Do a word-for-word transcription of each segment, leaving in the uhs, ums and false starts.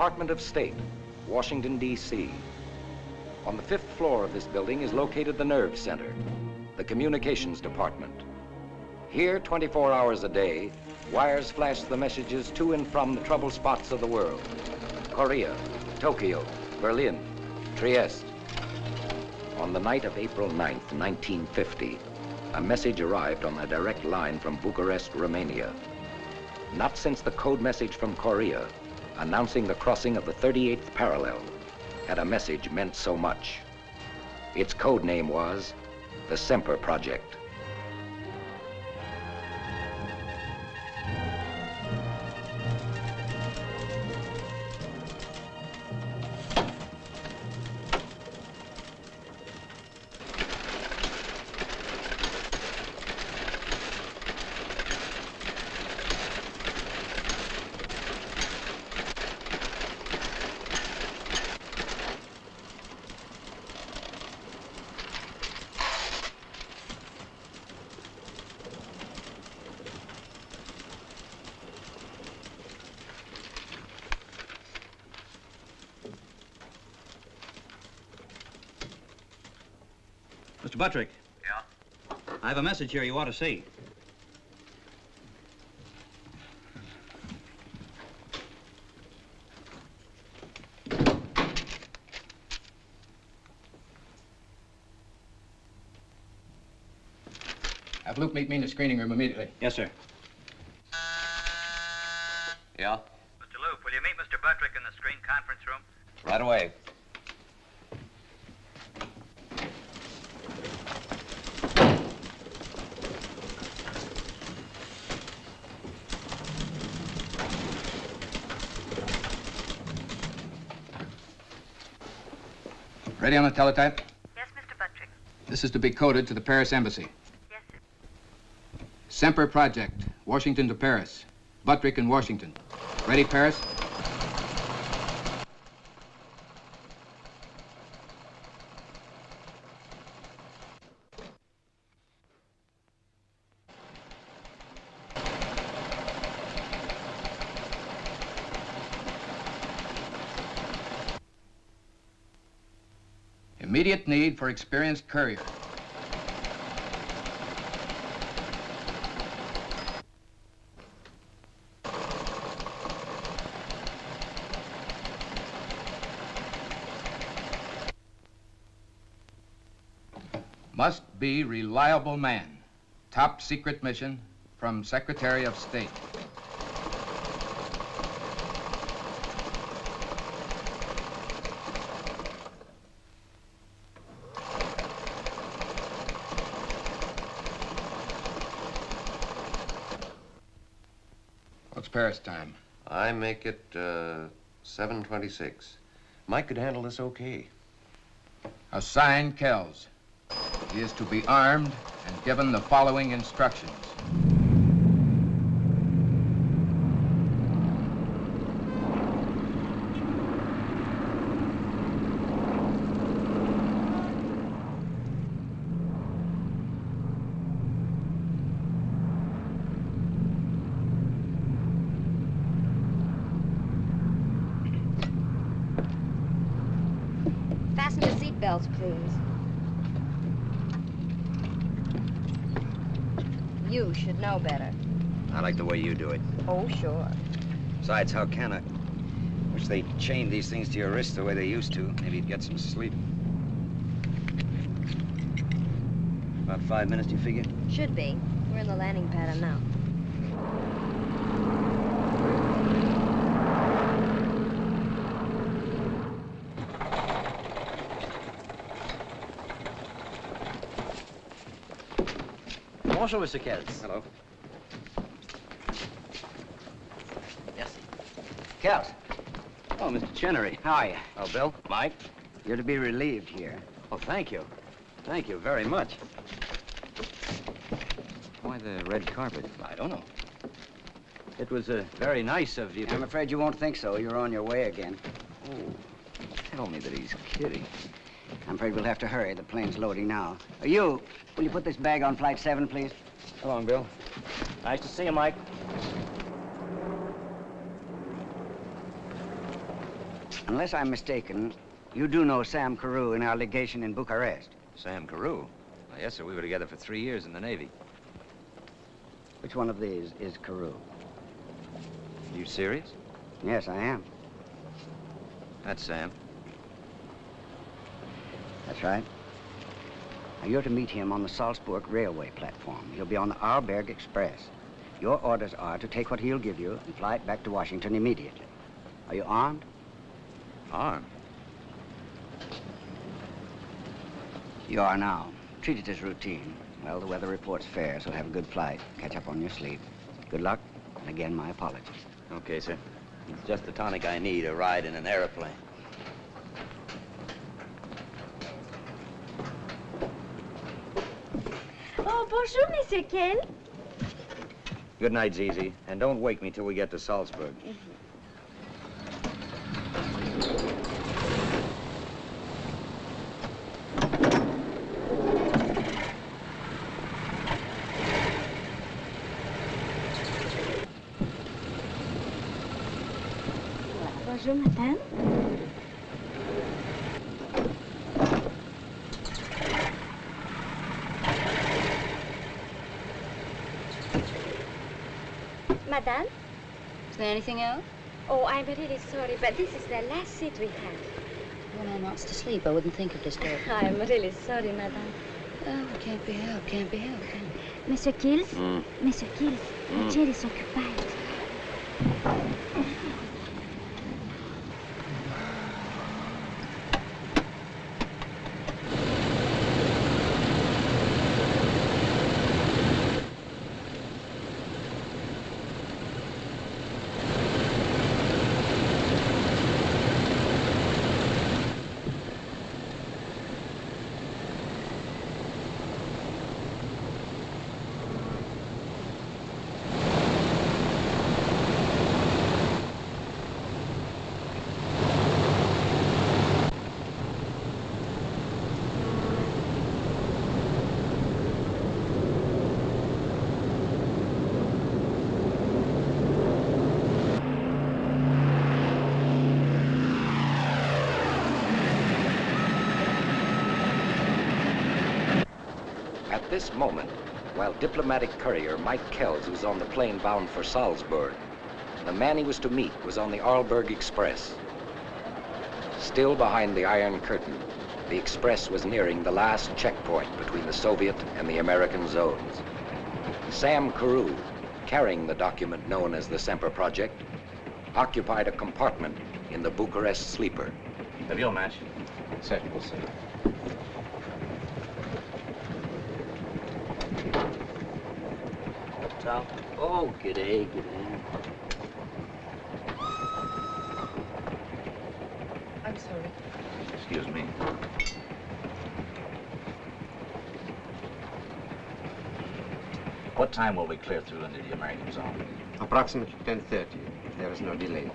Department of State, Washington, D C On the fifth floor of this building is located the nerve center, the communications department. Here, twenty-four hours a day, wires flash the messages to and from the trouble spots of the world. Korea, Tokyo, Berlin, Trieste. On the night of April ninth, nineteen fifty, a message arrived on a direct line from Bucharest, Romania. Not since the code message from Korea, announcing the crossing of the thirty-eighth parallel, had a message meant so much. Its code name was the Semper Project. Buttrick. Yeah? I have a message here you ought to see. Have Luke meet me in the screening room immediately. Yes, sir. Yeah? Mister Luke, will you meet Mister Buttrick in the screen conference room? Right away. Ready on the teletype? Yes, Mister Buttrick. This is to be coded to the Paris Embassy. Yes, sir. Semper Project, Washington to Paris. Buttrick in Washington. Ready, Paris? Immediate need for experienced courier. Must be reliable man. Top secret mission from Secretary of State. Paris time. I make it uh, seven twenty-six. Mike could handle this okay. Assign Kells. He is to be armed and given the following instructions. Know better. I like the way you do it. Oh, sure. Besides, how can I? Wish they chained these things to your wrists the way they used to. Maybe you'd get some sleep. About five minutes, do you figure? Should be. We're in the landing pattern now. Bonjour, Mister Kells. Hello. Yes. Kells. Oh, Mister Chenery. How are you? Oh, Bill. Mike. You're to be relieved here. Oh, thank you. Thank you very much. Why the red carpet? I don't know. It was uh, very nice of you. I'm afraid you won't think so. You're on your way again. Oh, tell me that he's kidding. I'm afraid we'll have to hurry. The plane's loading now. Are you... Will you put this bag on flight seven, please? So long, Bill. Nice to see you, Mike. Unless I'm mistaken, you do know Sam Carew in our legation in Bucharest. Sam Carew? Well, yes, sir. We were together for three years in the Navy. Which one of these is Carew? Are you serious? Yes, I am. That's Sam. That's right. Now, you're to meet him on the Salzburg railway platform. He'll be on the Arlberg Express. Your orders are to take what he'll give you and fly it back to Washington immediately. Are you armed? Armed? You are now. Treat it as routine. Well, the weather report's fair, so have a good flight. Catch up on your sleep. Good luck, and again, my apologies. Okay, sir. It's just the tonic I need, a ride in an airplane. Oh, bonjour, Monsieur Kells. Good night, Zizi, and don't wake me till we get to Salzburg. Mm-hmm. Bonjour, madame. Madame? Is there anything else? Oh, I'm really sorry, but this is the last seat we have. When I wants to sleep, I wouldn't think of disturbing. I'm really sorry, madame. Oh, it can't be helped, can't be helped. Monsieur Kells? Mm. Monsieur Kells, mm. the chair is occupied. At this moment, while diplomatic courier Mike Kells was on the plane bound for Salzburg, the man he was to meet was on the Arlberg Express. Still behind the Iron Curtain, the express was nearing the last checkpoint between the Soviet and the American zones. Sam Carew, carrying the document known as the Semper Project, occupied a compartment in the Bucharest sleeper. The real match. Certainly, we'll see. Oh, g'day, g'day. I'm sorry. Excuse me. What time will we clear through into the American zone? Approximately ten thirty. There is no delay.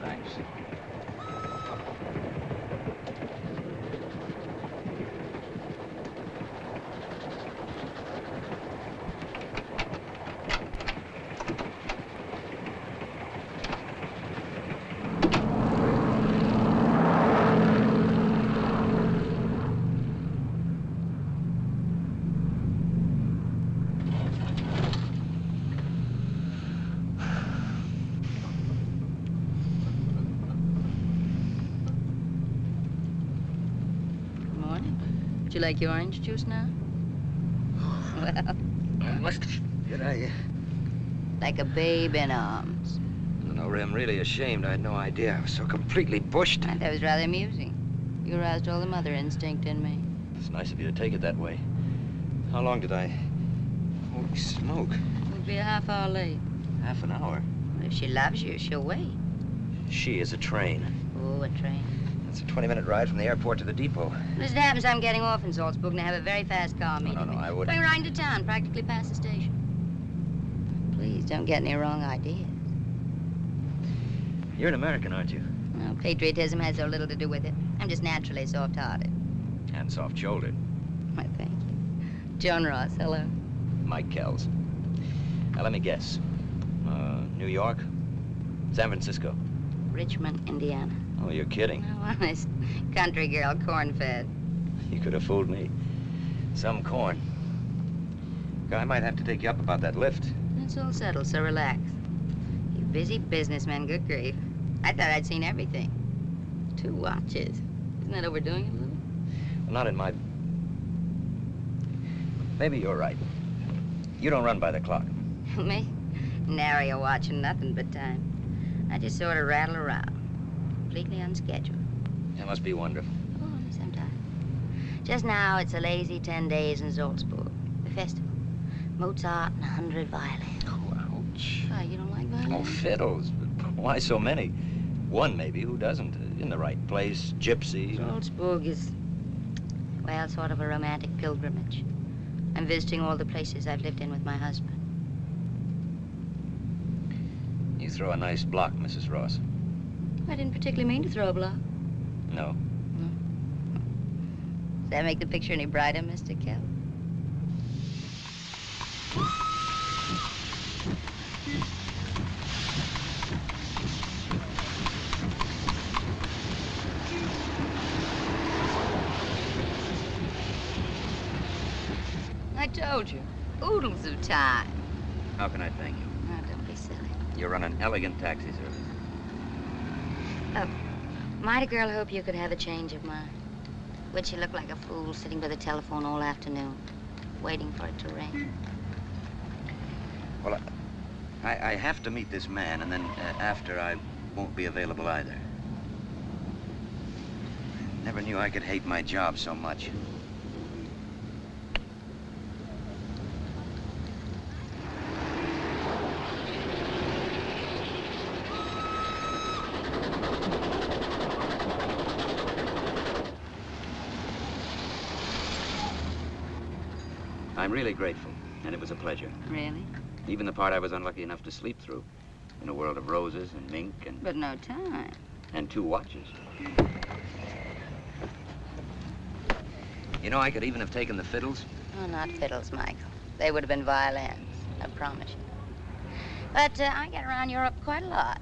Thanks. Would you like your orange juice now? Well, must get out of here. Like a babe in arms. No, I'm really ashamed. I had no idea. I was so completely bushed. That was rather amusing. You aroused all the mother instinct in me. It's nice of you to take it that way. How long did I... Holy smoke. We'll be a half hour late. Half an hour? Well, if she loves you, she'll wait. She is a train. Oh, a train. It's a twenty-minute ride from the airport to the depot. As it happens, I'm getting off in Salzburg and I have a very fast car meeting. No, no, no, I wouldn't. Going right into town, practically past the station. Please, don't get any wrong ideas. You're an American, aren't you? Well, patriotism has so little to do with it. I'm just naturally soft-hearted. And soft-shouldered. Well, thank you. Joan Ross, hello. Mike Kells. Now, let me guess. Uh, New York? San Francisco? Richmond, Indiana. Oh, you're kidding. Oh, honest. Country girl, corn-fed. You could have fooled me. Some corn. God, I might have to take you up about that lift. It's all settled, so relax. You busy businessman, good grief. I thought I'd seen everything. Two watches. Isn't that overdoing it a little? Well, not in my... Maybe you're right. You don't run by the clock. Me? Nary a watch and nothing but time. I just sort of rattle around. Completely on schedule. That must be wonderful. Oh, sometimes. Just now, it's a lazy ten days in Salzburg. The festival. Mozart and a hundred violins. Oh, ouch. Why, you don't like violins? Oh, fiddles. But why so many? One, maybe. Who doesn't? In the right place. Gypsy. Salzburg is, well, sort of a romantic pilgrimage. I'm visiting all the places I've lived in with my husband. You throw a nice block, Missus Ross. I didn't particularly mean to throw a block. No. No. Does that make the picture any brighter, Mister Kelly? I told you, oodles of time. How can I thank you? Oh, don't be silly. You run an elegant taxi service. Oh, might a girl hope you could have a change of mind? Would she look like a fool sitting by the telephone all afternoon, waiting for it to ring? Well, I, I have to meet this man, and then uh, after, I won't be available either. Never knew I could hate my job so much. I'm really grateful, and it was a pleasure. Really? Even the part I was unlucky enough to sleep through, in a world of roses and mink and... But no time. And two watches. You know, I could even have taken the fiddles. Oh, not fiddles, Michael. They would have been violins, I promise you. But uh, I get around Europe quite a lot.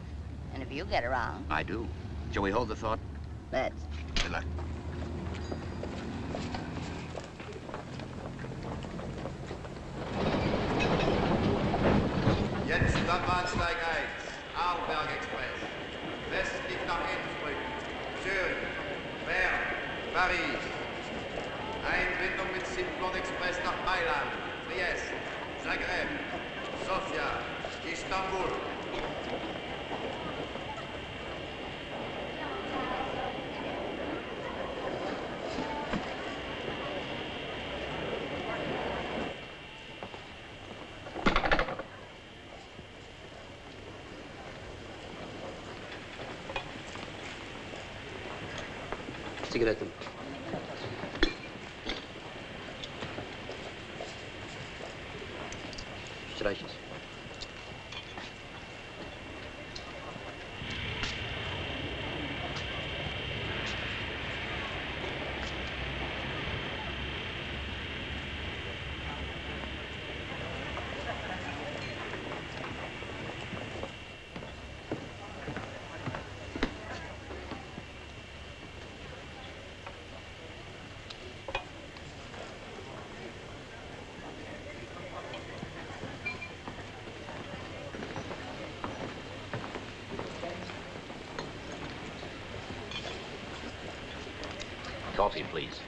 And if you get around... I do. Shall we hold the thought? Let's. Good luck. Jetzt Bahnsteig eins, Arlberg Express. West geht nach Innsbruck, Zürich, Bern, Paris. Einbindung mit Simplon Express nach Mailand, Trieste, Zagreb, Sofia, Istanbul. Zigaretten. Streich es. Coffee, please.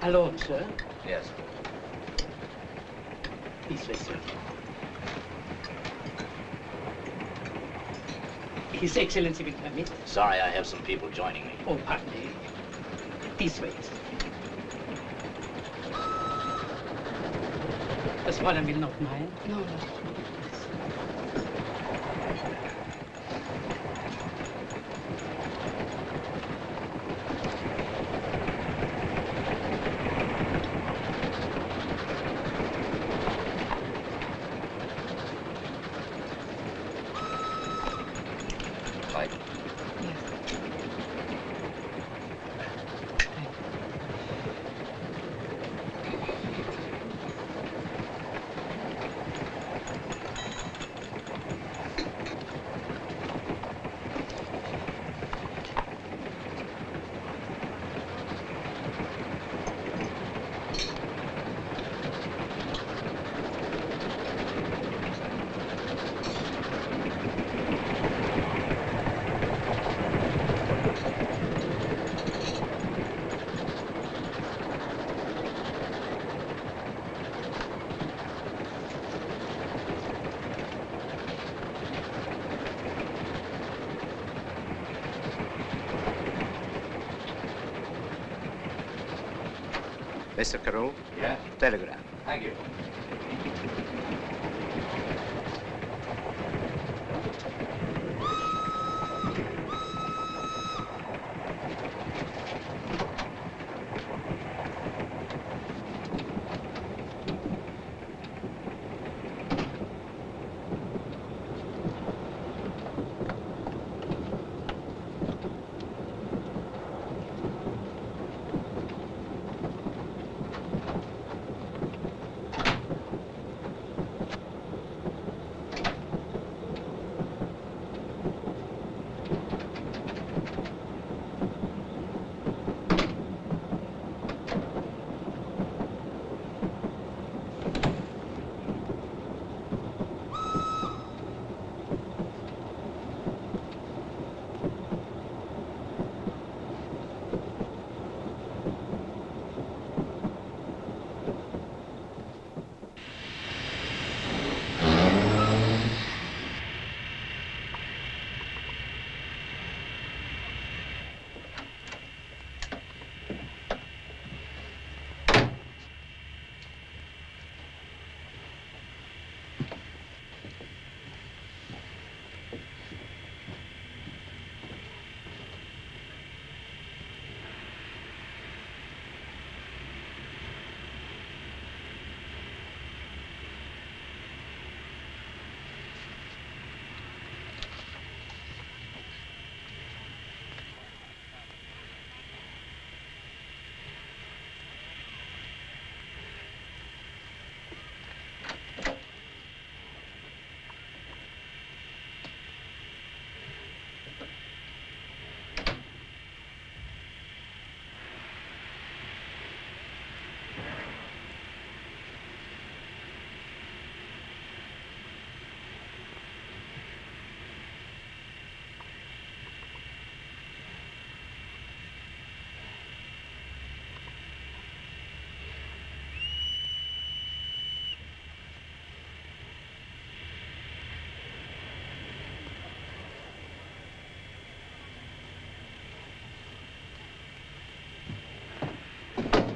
Hello, sir. Yes. This way, sir. His Excellency will permit. Sorry, I have some people joining me. Oh, pardon me. This way, sir. Das Fräulein will not mind. No, no. Mister Carew? Yeah? Telegram. Thank you.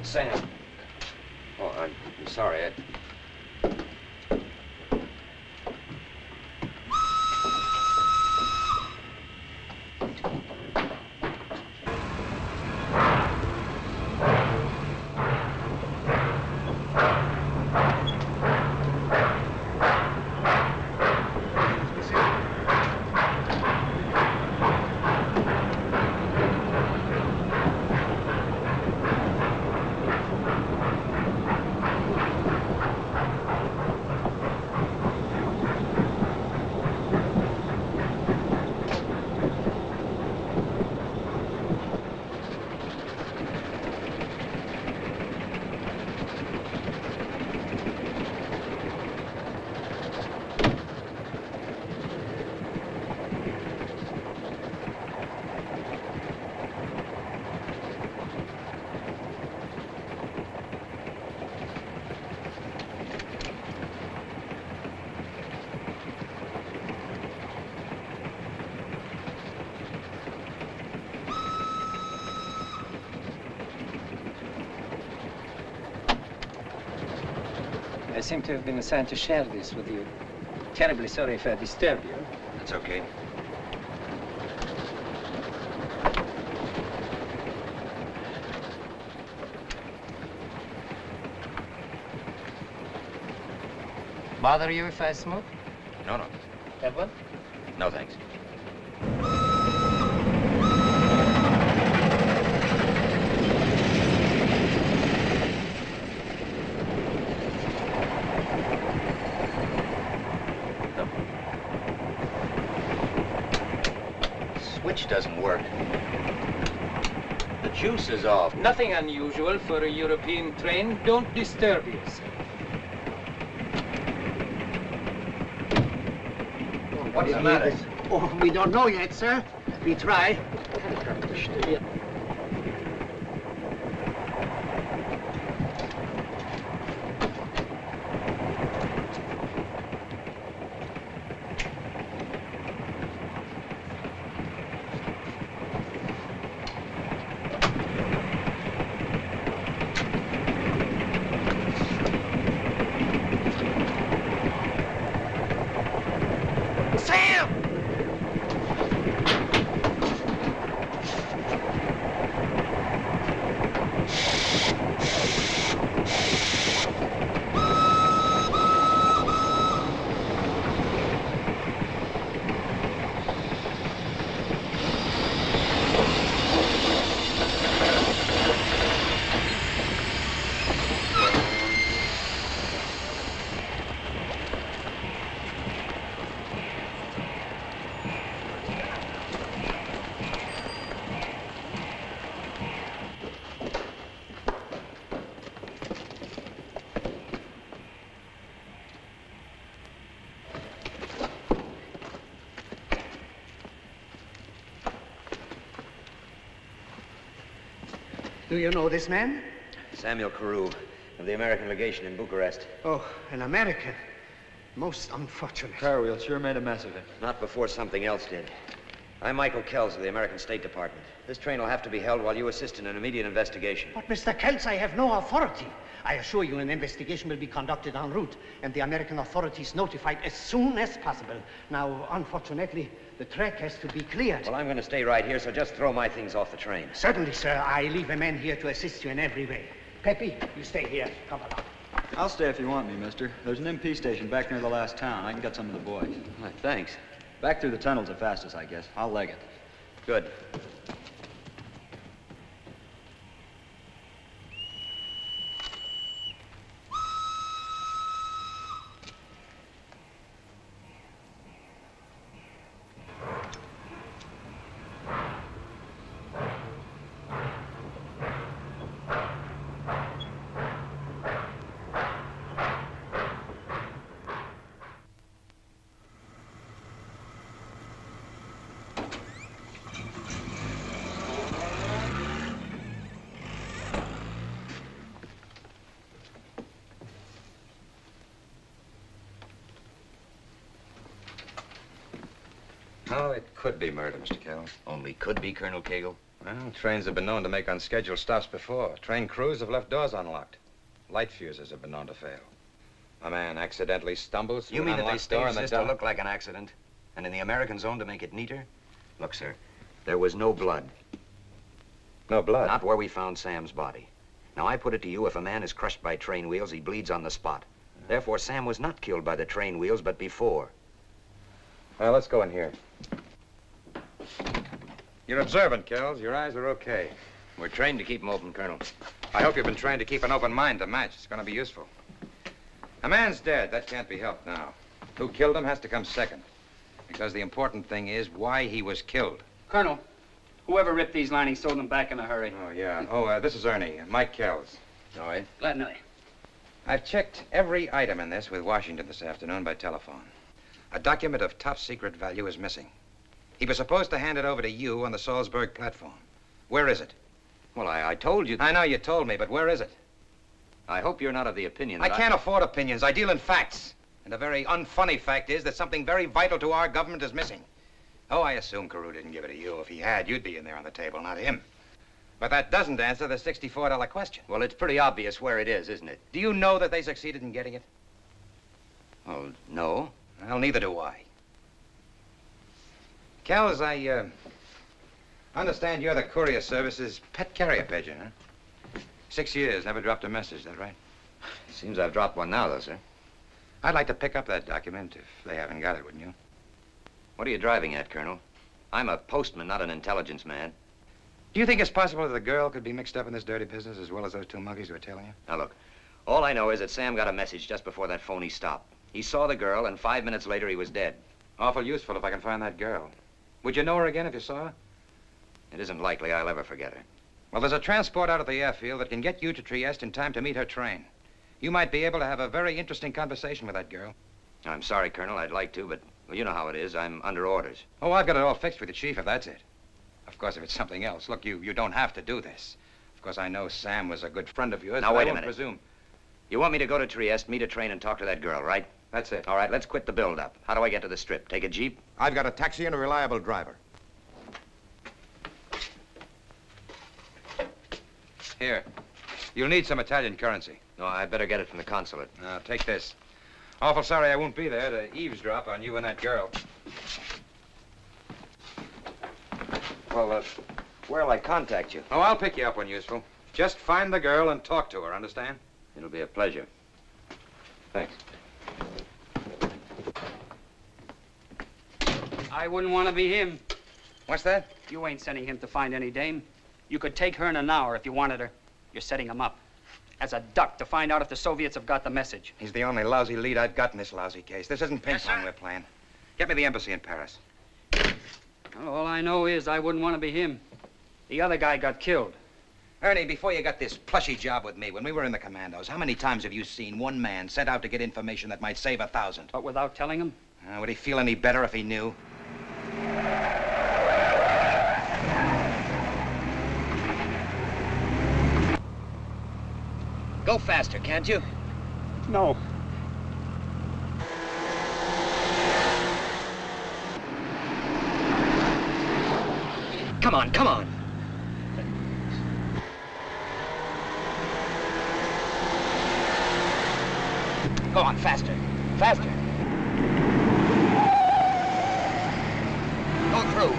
Sam. Oh, I'm, I'm sorry. I... seem to have been assigned to share this with you. Terribly sorry if I disturb you. That's okay. Bother you if I smoke? No, no. Have one? No, thanks. Doesn't work. The juice is off. Nothing unusual for a European train. Don't disturb yourself. What's the matter? Oh, we don't know yet, sir. We try. Do you know this man? Samuel Carew, of the American legation in Bucharest. Oh, an American. Most unfortunate. Carew sure made a mess of it. Not before something else did. I'm Michael Kells of the American State Department. This train will have to be held while you assist in an immediate investigation. But, Mister Kells, I have no authority. I assure you an investigation will be conducted en route, and the American authorities notified as soon as possible. Now, unfortunately, the track has to be cleared. Well, I'm going to stay right here, so just throw my things off the train. Certainly, sir. I leave a man here to assist you in every way. Peppy, you stay here. Come along. I'll stay if you want me, mister. There's an M P station back near the last town. I can get some of the boys. All right, thanks. Back through the tunnel's the fastest, I guess. I'll leg it. Good. Could be murder, Mister Cagle. Only could be, Colonel Cagle. Well, trains have been known to make unscheduled stops before. Train crews have left doors unlocked. Light fuses have been known to fail. A man accidentally stumbles through an unlocked door and the door... You mean that they staged this to look like an accident? And in the American zone to make it neater? Look, sir, there was no blood. No blood? Not where we found Sam's body. Now, I put it to you, if a man is crushed by train wheels, he bleeds on the spot. Therefore, Sam was not killed by the train wheels, but before. Now, let's go in here. You're observant, Kells. Your eyes are okay. We're trained to keep them open, Colonel. I hope you've been trained to keep an open mind to match. It's going to be useful. A man's dead. That can't be helped now. Who killed him has to come second. Because the important thing is why he was killed. Colonel, whoever ripped these linings sold them back in a hurry. Oh, yeah. Oh, uh, this is Ernie. Mike Kells. All right. Glad to know you. I've checked every item in this with Washington this afternoon by telephone. A document of top secret value is missing. He was supposed to hand it over to you on the Salzburg platform. Where is it? Well, I, I told you... I know you told me, but where is it? I hope you're not of the opinion that I... I can't afford opinions. I deal in facts. And a very unfunny fact is that something very vital to our government is missing. Oh, I assume Carew didn't give it to you. If he had, you'd be in there on the table, not him. But that doesn't answer the sixty-four dollar question. Well, it's pretty obvious where it is, isn't it? Do you know that they succeeded in getting it? Oh, no. Well, neither do I. Kells, I uh, understand you're the courier service's pet carrier pigeon, huh? Six years, never dropped a message, is that right? Seems I've dropped one now, though, sir. I'd like to pick up that document if they haven't got it, wouldn't you? What are you driving at, Colonel? I'm a postman, not an intelligence man. Do you think it's possible that the girl could be mixed up in this dirty business as well as those two monkeys who are telling you? Now, look, all I know is that Sam got a message just before that phony stop. He saw the girl, and five minutes later, he was dead. Awful useful if I can find that girl. Would you know her again if you saw her? It isn't likely I'll ever forget her. Well, there's a transport out at the airfield that can get you to Trieste in time to meet her train. You might be able to have a very interesting conversation with that girl. I'm sorry, Colonel, I'd like to, but well, you know how it is. I'm under orders. Oh, I've got it all fixed with the chief, if that's it. Of course, if it's something else. Look, you, you don't have to do this. Of course, I know Sam was a good friend of yours. Now, wait a minute. Presume. You want me to go to Trieste, meet a train, and talk to that girl, right? That's it. All right, let's quit the build-up. How do I get to the Strip? Take a Jeep? I've got a taxi and a reliable driver. Here. You'll need some Italian currency. No, I better get it from the consulate. Now, take this. Awful sorry I won't be there to eavesdrop on you and that girl. Well, uh, where'll I contact you? Oh, I'll pick you up when useful. Just find the girl and talk to her, understand? It'll be a pleasure. Thanks. I wouldn't want to be him. What's that? You ain't sending him to find any dame. You could take her in an hour if you wanted her. You're setting him up as a duck to find out if the Soviets have got the message. He's the only lousy lead I've got in this lousy case. This isn't ping pong we're playing. Get me the embassy in Paris. Well, all I know is I wouldn't want to be him. The other guy got killed. Ernie, before you got this plushy job with me, when we were in the commandos, how many times have you seen one man sent out to get information that might save a thousand? But without telling him? Uh, would he feel any better if he knew? Go faster, can't you? No. Come on, come on. Go on, faster, faster. Go through.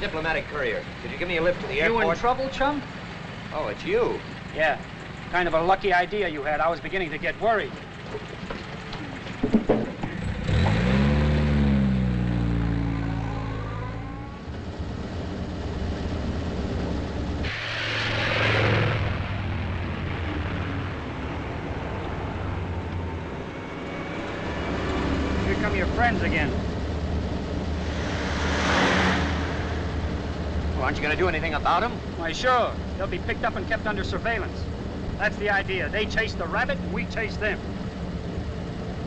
Diplomatic courier. Could you give me a lift to the airport? You in trouble, chum? Oh, it's you. Yeah. Kind of a lucky idea you had. I was beginning to get worried. Here come your friends again. Aren't you going to do anything about them? Why, sure. They'll be picked up and kept under surveillance. That's the idea. They chase the rabbit, and we chase them.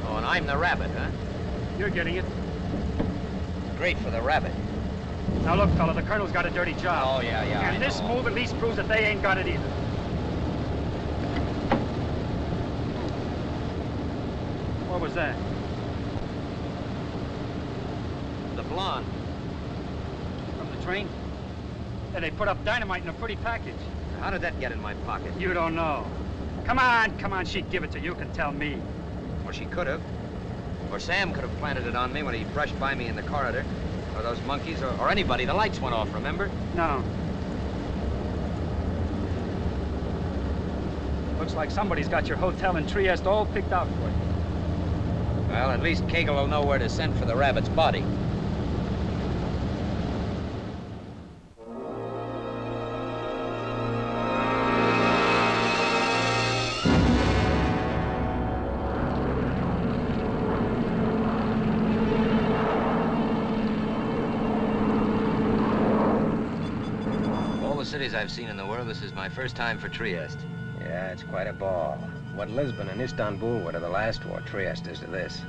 Oh, and I'm the rabbit, huh? You're getting it. Great for the rabbit. Now, look, fella, the colonel's got a dirty job. Oh, yeah, yeah. And this move at least proves that they ain't got it either. What was that? The blonde. From the train? And they put up dynamite in a pretty package. How did that get in my pocket? You don't know. Come on, come on, she'd give it to you, can tell me. Or she could have. Or Sam could have planted it on me when he brushed by me in the corridor. Or those monkeys, or, or anybody. The lights went off, remember? No. Looks like somebody's got your hotel in Trieste all picked out for you. Well, at least Cagle will know where to send for the rabbit's body. I've seen in the world, this is my first time for Trieste. Yeah, it's quite a ball. What Lisbon and Istanbul were to the last war, Trieste is to this.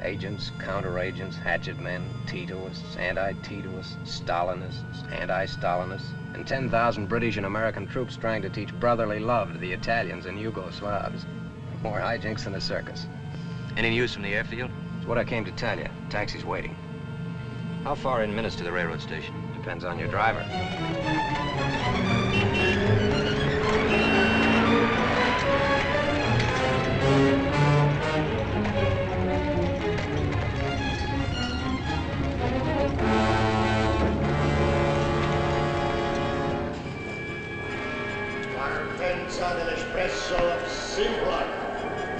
Agents, counter-agents, hatchet men, Titoists, anti-Titoists, Stalinists, anti-Stalinists, and ten thousand British and American troops trying to teach brotherly love to the Italians and Yugoslavs. More hijinks than a circus. Any news from the airfield? It's what I came to tell you. Taxi's waiting. How far in minutes to the railroad station? Depends on your driver. Espresso of Simplon,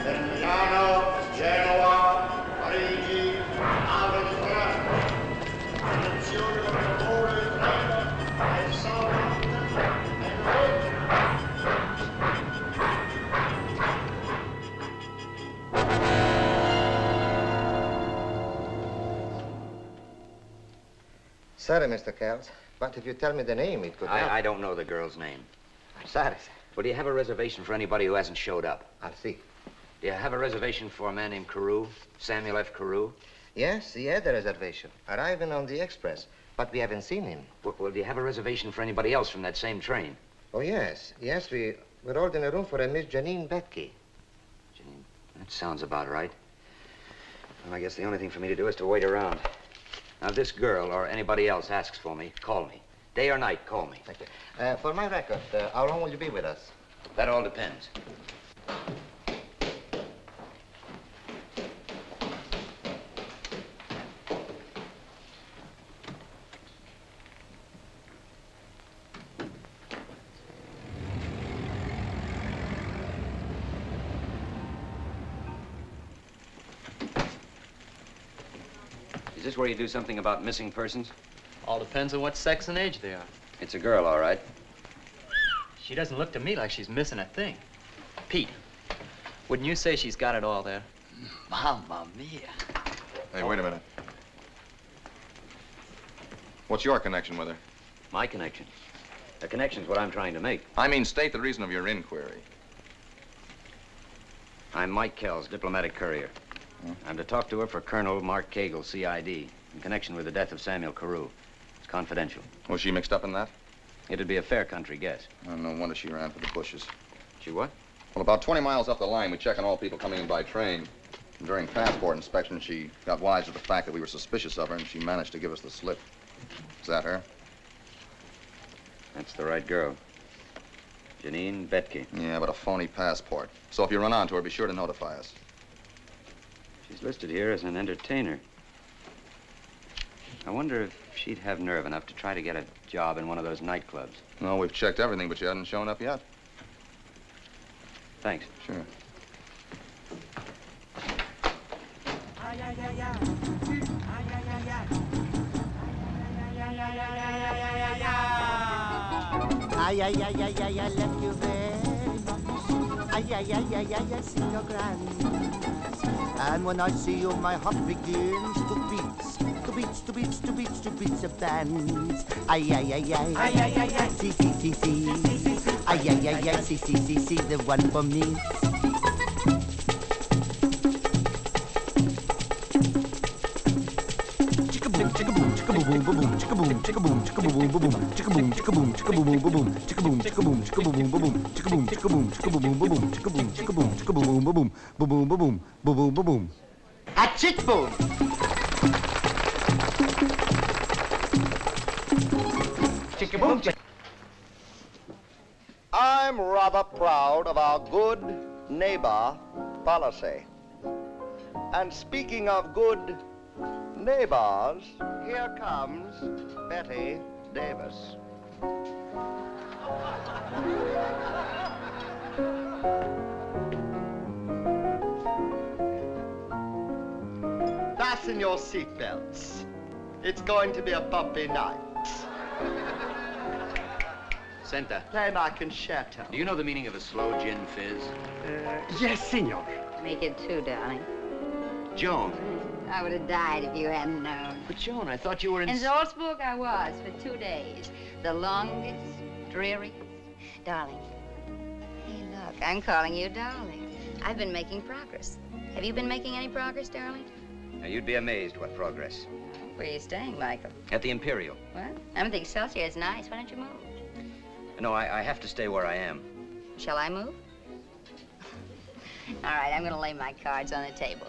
then Milano, Genoa, Parigi, Avellino, and the children of the border, and Southampton, and London. Sorry, Mister Kells, but if you tell me the name, it could I, help. I don't know the girl's name. I'm sorry, sir. Well, do you have a reservation for anybody who hasn't showed up? I'll see. Do you have a reservation for a man named Carew, Samuel F. Carew? Yes, he had a reservation, arriving on the express, but we haven't seen him. Well, well, do you have a reservation for anybody else from that same train? Oh, yes. Yes, we were holding a room for a Miss Janine Betke. Janine, that sounds about right. Well, I guess the only thing for me to do is to wait around. Now, if this girl or anybody else asks for me, call me. Day or night, call me. Thank you. Uh, for my record, uh, how long will you be with us? That all depends. Is this where you do something about missing persons? All depends on what sex and age they are. It's a girl, all right. She doesn't look to me like she's missing a thing. Pete, wouldn't you say she's got it all there? Mamma mia. Hey, wait a minute. What's your connection with her? My connection? The connection's what I'm trying to make. I mean, state the reason of your inquiry. I'm Mike Kells, diplomatic courier. Hmm? I'm to talk to her for Colonel Mark Cagle, C I D, in connection with the death of Samuel Carew. Confidential. Was she mixed up in that? It'd be a fair country guess. Oh, no wonder she ran for the bushes. She what? Well, about twenty miles up the line, we check on all people coming in by train. And during passport inspection, she got wise to the fact that we were suspicious of her, and she managed to give us the slip. Is that her? That's the right girl. Janine Betke. Yeah, but a phony passport. So if you run onto her, be sure to notify us. She's listed here as an entertainer. I wonder if she'd have nerve enough to try to get a job in one of those nightclubs. No, we've checked everything, but she hasn't shown up yet. Thanks. Sure. And when I see you, my heart begins to beat. To beats, to beats, to beats, to beats of bands. Ay, ay, ay, ay. Ay, ay, ay, ay. See, see, see, see. Ay, ay, ay, ay. See, see, see, see. The one for me. Chickaboom, chickaboom, chickaboom, boom, chickaboom, chickaboom, chickaboom, boom, chickaboom, chickaboom, chickaboom, boom, chickaboom, chickaboom, chickaboom, boom, chickaboom, chickaboom, chickaboom, boom, chickaboom, chickaboom, chickaboom, boom, boom, boom, boom, boom, boom. A chick boom. I'm rather proud of our good neighbor policy. And speaking of good neighbors, here comes Betty Davis. Fasten your seatbelts. It's going to be a bumpy night. Senta. Play my concerto. Do you know the meaning of a slow gin fizz? Uh, yes, senor. Make it two, darling. Joan. I would have died if you hadn't known. But Joan, I thought you were in... In Salzburg I was for two days. The longest, dreary. Darling. Hey, look, I'm calling you darling. I've been making progress. Have you been making any progress, darling? Now, you'd be amazed what progress. Where are you staying, Michael? At the Imperial. What? I'm at the Excelsior. It's nice. Why don't you move? No, I, I have to stay where I am. Shall I move? All right, I'm going to lay my cards on the table.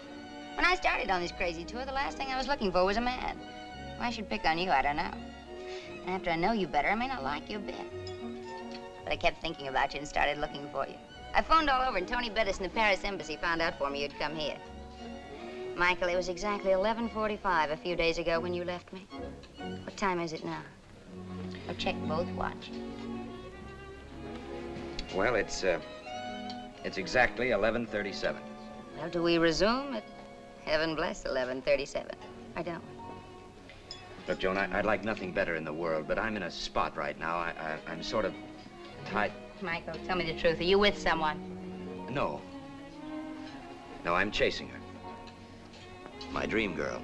When I started on this crazy tour, the last thing I was looking for was a man. Why I should pick on you, I don't know. And after I know you better, I may not like you a bit. But I kept thinking about you and started looking for you. I phoned all over, and Tony Bettis in the Paris embassy found out for me you'd come here. Michael, it was exactly eleven forty-five a few days ago when you left me. What time is it now? I'll check both watches. Well, it's, uh, it's exactly eleven thirty-seven. Well, do we resume at heaven bless eleven thirty-seven? I don't. Look, Joan, I, I'd like nothing better in the world, but I'm in a spot right now. I, I, I'm sort of tied. Michael, tell me the truth. Are you with someone? No. No, I'm chasing her. My dream girl.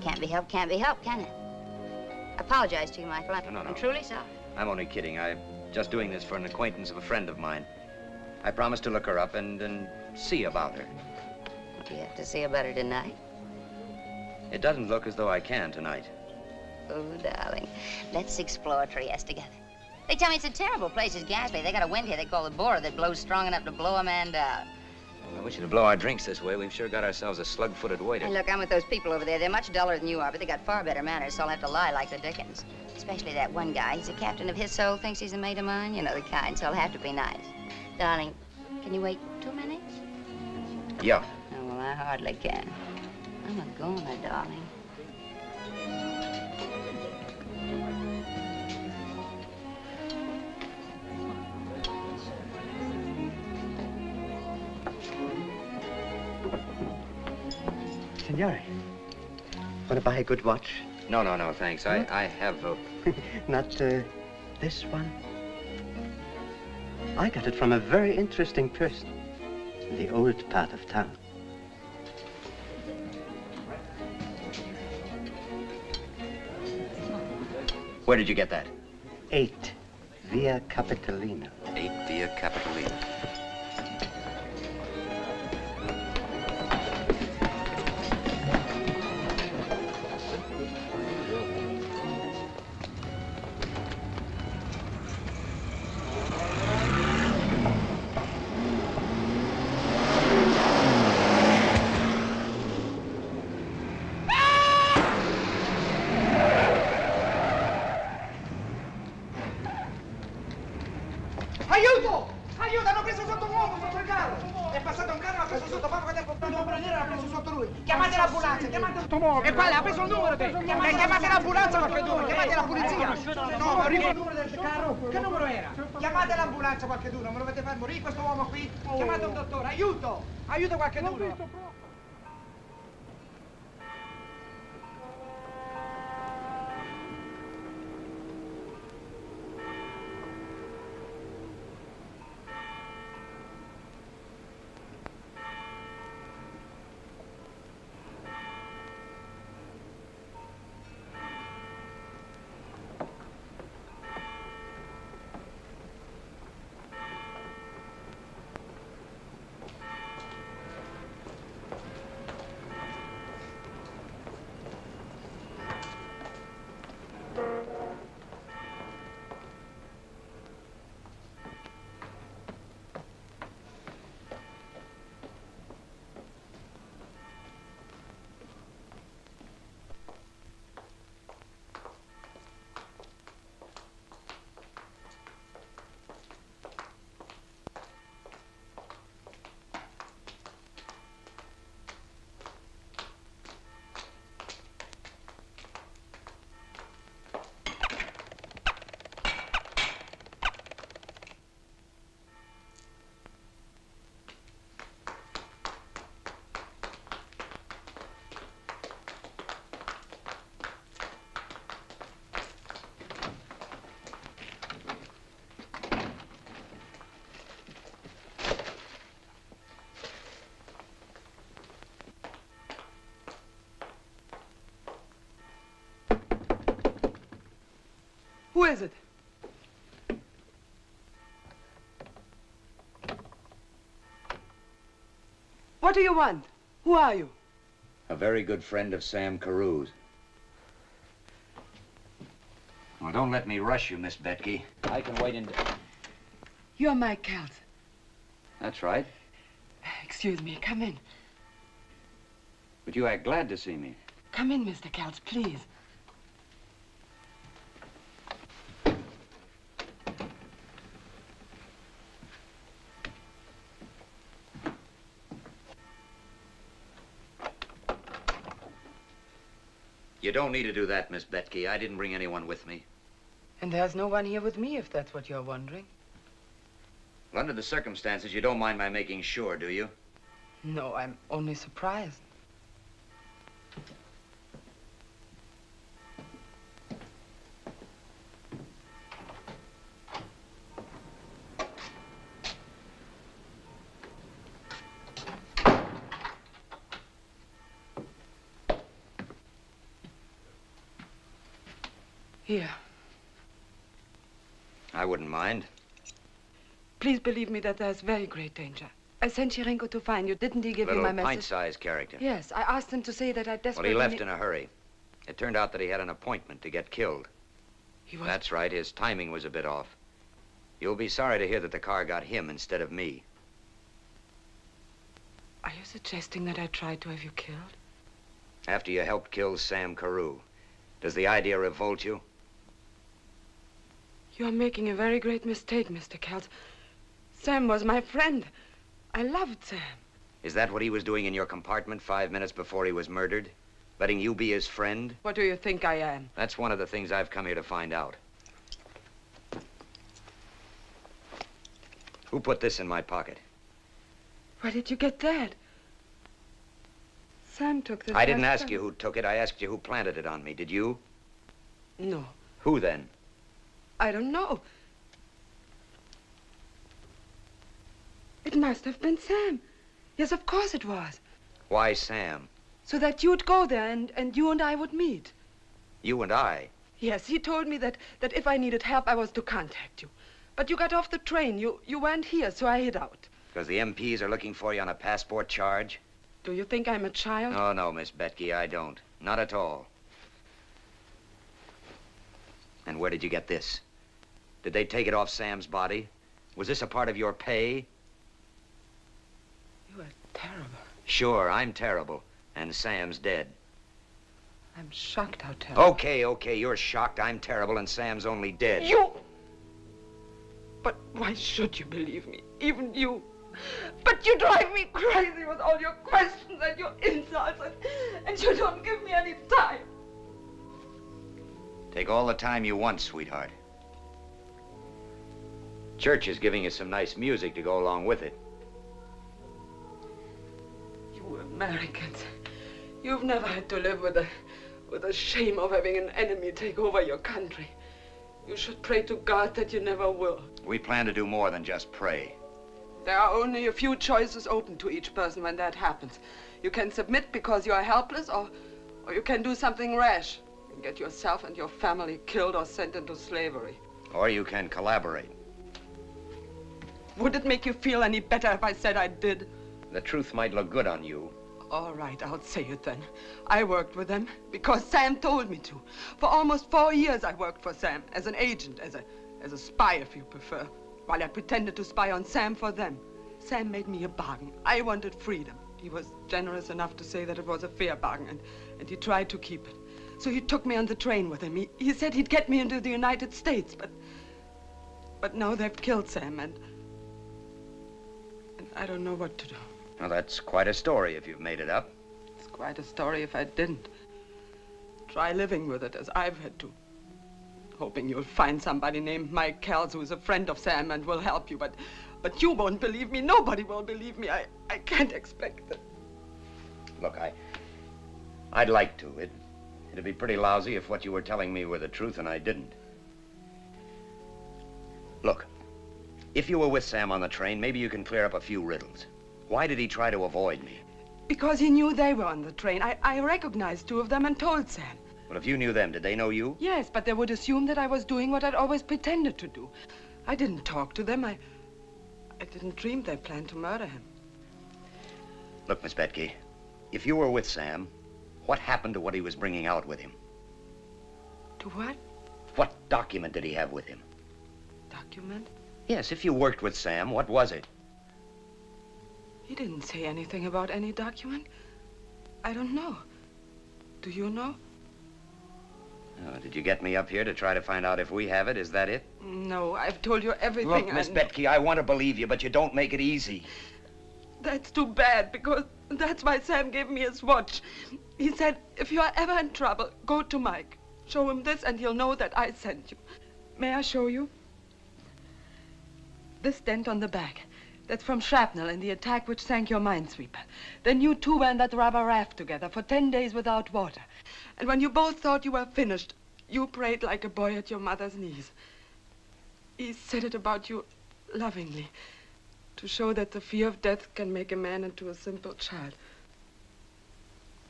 Can't be helped, can't be helped, can it? I apologize to you, Michael. I'm, no, no, no. I'm truly sorry. I'm only kidding. I'm just doing this for an acquaintance of a friend of mine. I promised to look her up and, and see about her. Do you have to see about her tonight? It doesn't look as though I can tonight. Oh, darling, let's explore Trieste together. They tell me it's a terrible place. It's ghastly. They got a wind here they call the Bora that blows strong enough to blow a man down. Well, I wish you'd blow our drinks this way. We've sure got ourselves a slug-footed waiter. Hey, look, I'm with those people over there. They're much duller than you are, but they got far better manners, so I'll have to lie like the dickens. Especially that one guy. He's a captain of his soul, thinks he's a mate of mine. You know the kind, so I'll have to be nice. Darling, can you wait two minutes? Yeah. Oh, well, I hardly can. I'm a goner, darling. Signore, want to buy a good watch? No, no, no, thanks. I, I have a... Not uh, this one? I got it from a very interesting person in the old part of town. Where did you get that? Eight Via Capitolina. Eight Via Capitolina. Aiuto! Aiuto qualcuno! is it? What do you want? Who are you? A very good friend of Sam Carew's. Well, don't let me rush you, Miss Betke. I can wait into... You're Mike Kells. That's right. Excuse me, come in. But you act glad to see me. Come in, Mister Kells, please. You don't need to do that, Miss Betke. I didn't bring anyone with me. And there's no one here with me, if that's what you're wondering. Well, under the circumstances, you don't mind my making sure, do you? No, I'm only surprised. Here. I wouldn't mind. Please believe me that there's very great danger. I sent Shirenko to find you. Didn't he give you my message? Little pint-sized character. Yes, I asked him to say that I desperately... Well, he left in a hurry. It turned out that he had an appointment to get killed. He was... That's right. His timing was a bit off. You'll be sorry to hear that the car got him instead of me. Are you suggesting that I tried to have you killed? After you helped kill Sam Carew. Does the idea revolt you? You're making a very great mistake, Mister Kells. Sam was my friend. I loved Sam. Is that what he was doing in your compartment five minutes before he was murdered? Letting you be his friend? What do you think I am? That's one of the things I've come here to find out. Who put this in my pocket? Where did you get that? Sam took this. I didn't ask you who took it. I asked you who planted it on me. Did you? No. Who then? I don't know. It must have been Sam. Yes, of course it was. Why Sam? So that you'd go there and, and you and I would meet. You and I? Yes, he told me that, that if I needed help, I was to contact you. But you got off the train. You, you weren't here, so I hid out. Because the M Ps are looking for you on a passport charge? Do you think I'm a child? No, no, Miss Betke, I don't. Not at all. And where did you get this? Did they take it off Sam's body? Was this a part of your pay? You are terrible. Sure, I'm terrible. And Sam's dead. I'm shocked how terrible. Okay, okay, you're shocked, I'm terrible, and Sam's only dead. You! But why should you believe me? Even you. But you drive me crazy with all your questions and your insults, and, and you don't give me any time. Take all the time you want, sweetheart. Church is giving us some nice music to go along with it. You Americans, you've never had to live with the, with the shame of having an enemy take over your country. You should pray to God that you never will. We plan to do more than just pray. There are only a few choices open to each person when that happens. You can submit because you are helpless, or, or you can do something rash and get yourself and your family killed or sent into slavery. Or you can collaborate. Would it make you feel any better if I said I did? The truth might look good on you. All right, I'll say it then. I worked with them because Sam told me to. For almost four years I worked for Sam as an agent, as a, as a spy, if you prefer. While I pretended to spy on Sam for them. Sam made me a bargain. I wanted freedom. He was generous enough to say that it was a fair bargain, and, and he tried to keep it. So he took me on the train with him. He, he said he'd get me into the United States, but... But now they've killed Sam, and... And I don't know what to do. Now, that's quite a story if you've made it up. It's quite a story if I didn't. Try living with it as I've had to. Hoping you'll find somebody named Mike Kells who's a friend of Sam and will help you, but but you won't believe me. Nobody will believe me. I, I can't expect it. Look, I, I'd like to. It, it'd be pretty lousy if what you were telling me were the truth and I didn't. Look, if you were with Sam on the train, maybe you can clear up a few riddles. Why did he try to avoid me? Because he knew they were on the train. I, I recognized two of them and told Sam. Well, if you knew them, did they know you? Yes, but they would assume that I was doing what I'd always pretended to do. I didn't talk to them. I, I didn't dream they planned to murder him. Look, Miss Betke, if you were with Sam, what happened to what he was bringing out with him? To what? What document did he have with him? Document? Yes, if you worked with Sam, what was it? He didn't say anything about any document. I don't know. Do you know? Oh, did you get me up here to try to find out if we have it? Is that it? No, I've told you everything. Look, Miss Betke, I want to believe you, but you don't make it easy. That's too bad, because that's why Sam gave me his watch. He said, if you are ever in trouble, go to Mike. Show him this, and he'll know that I sent you. May I show you? This dent on the back, that's from shrapnel in the attack which sank your minesweeper. Then you two were in that rubber raft together for ten days without water. And when you both thought you were finished, you prayed like a boy at your mother's knees. He said it about you lovingly, to show that the fear of death can make a man into a simple child.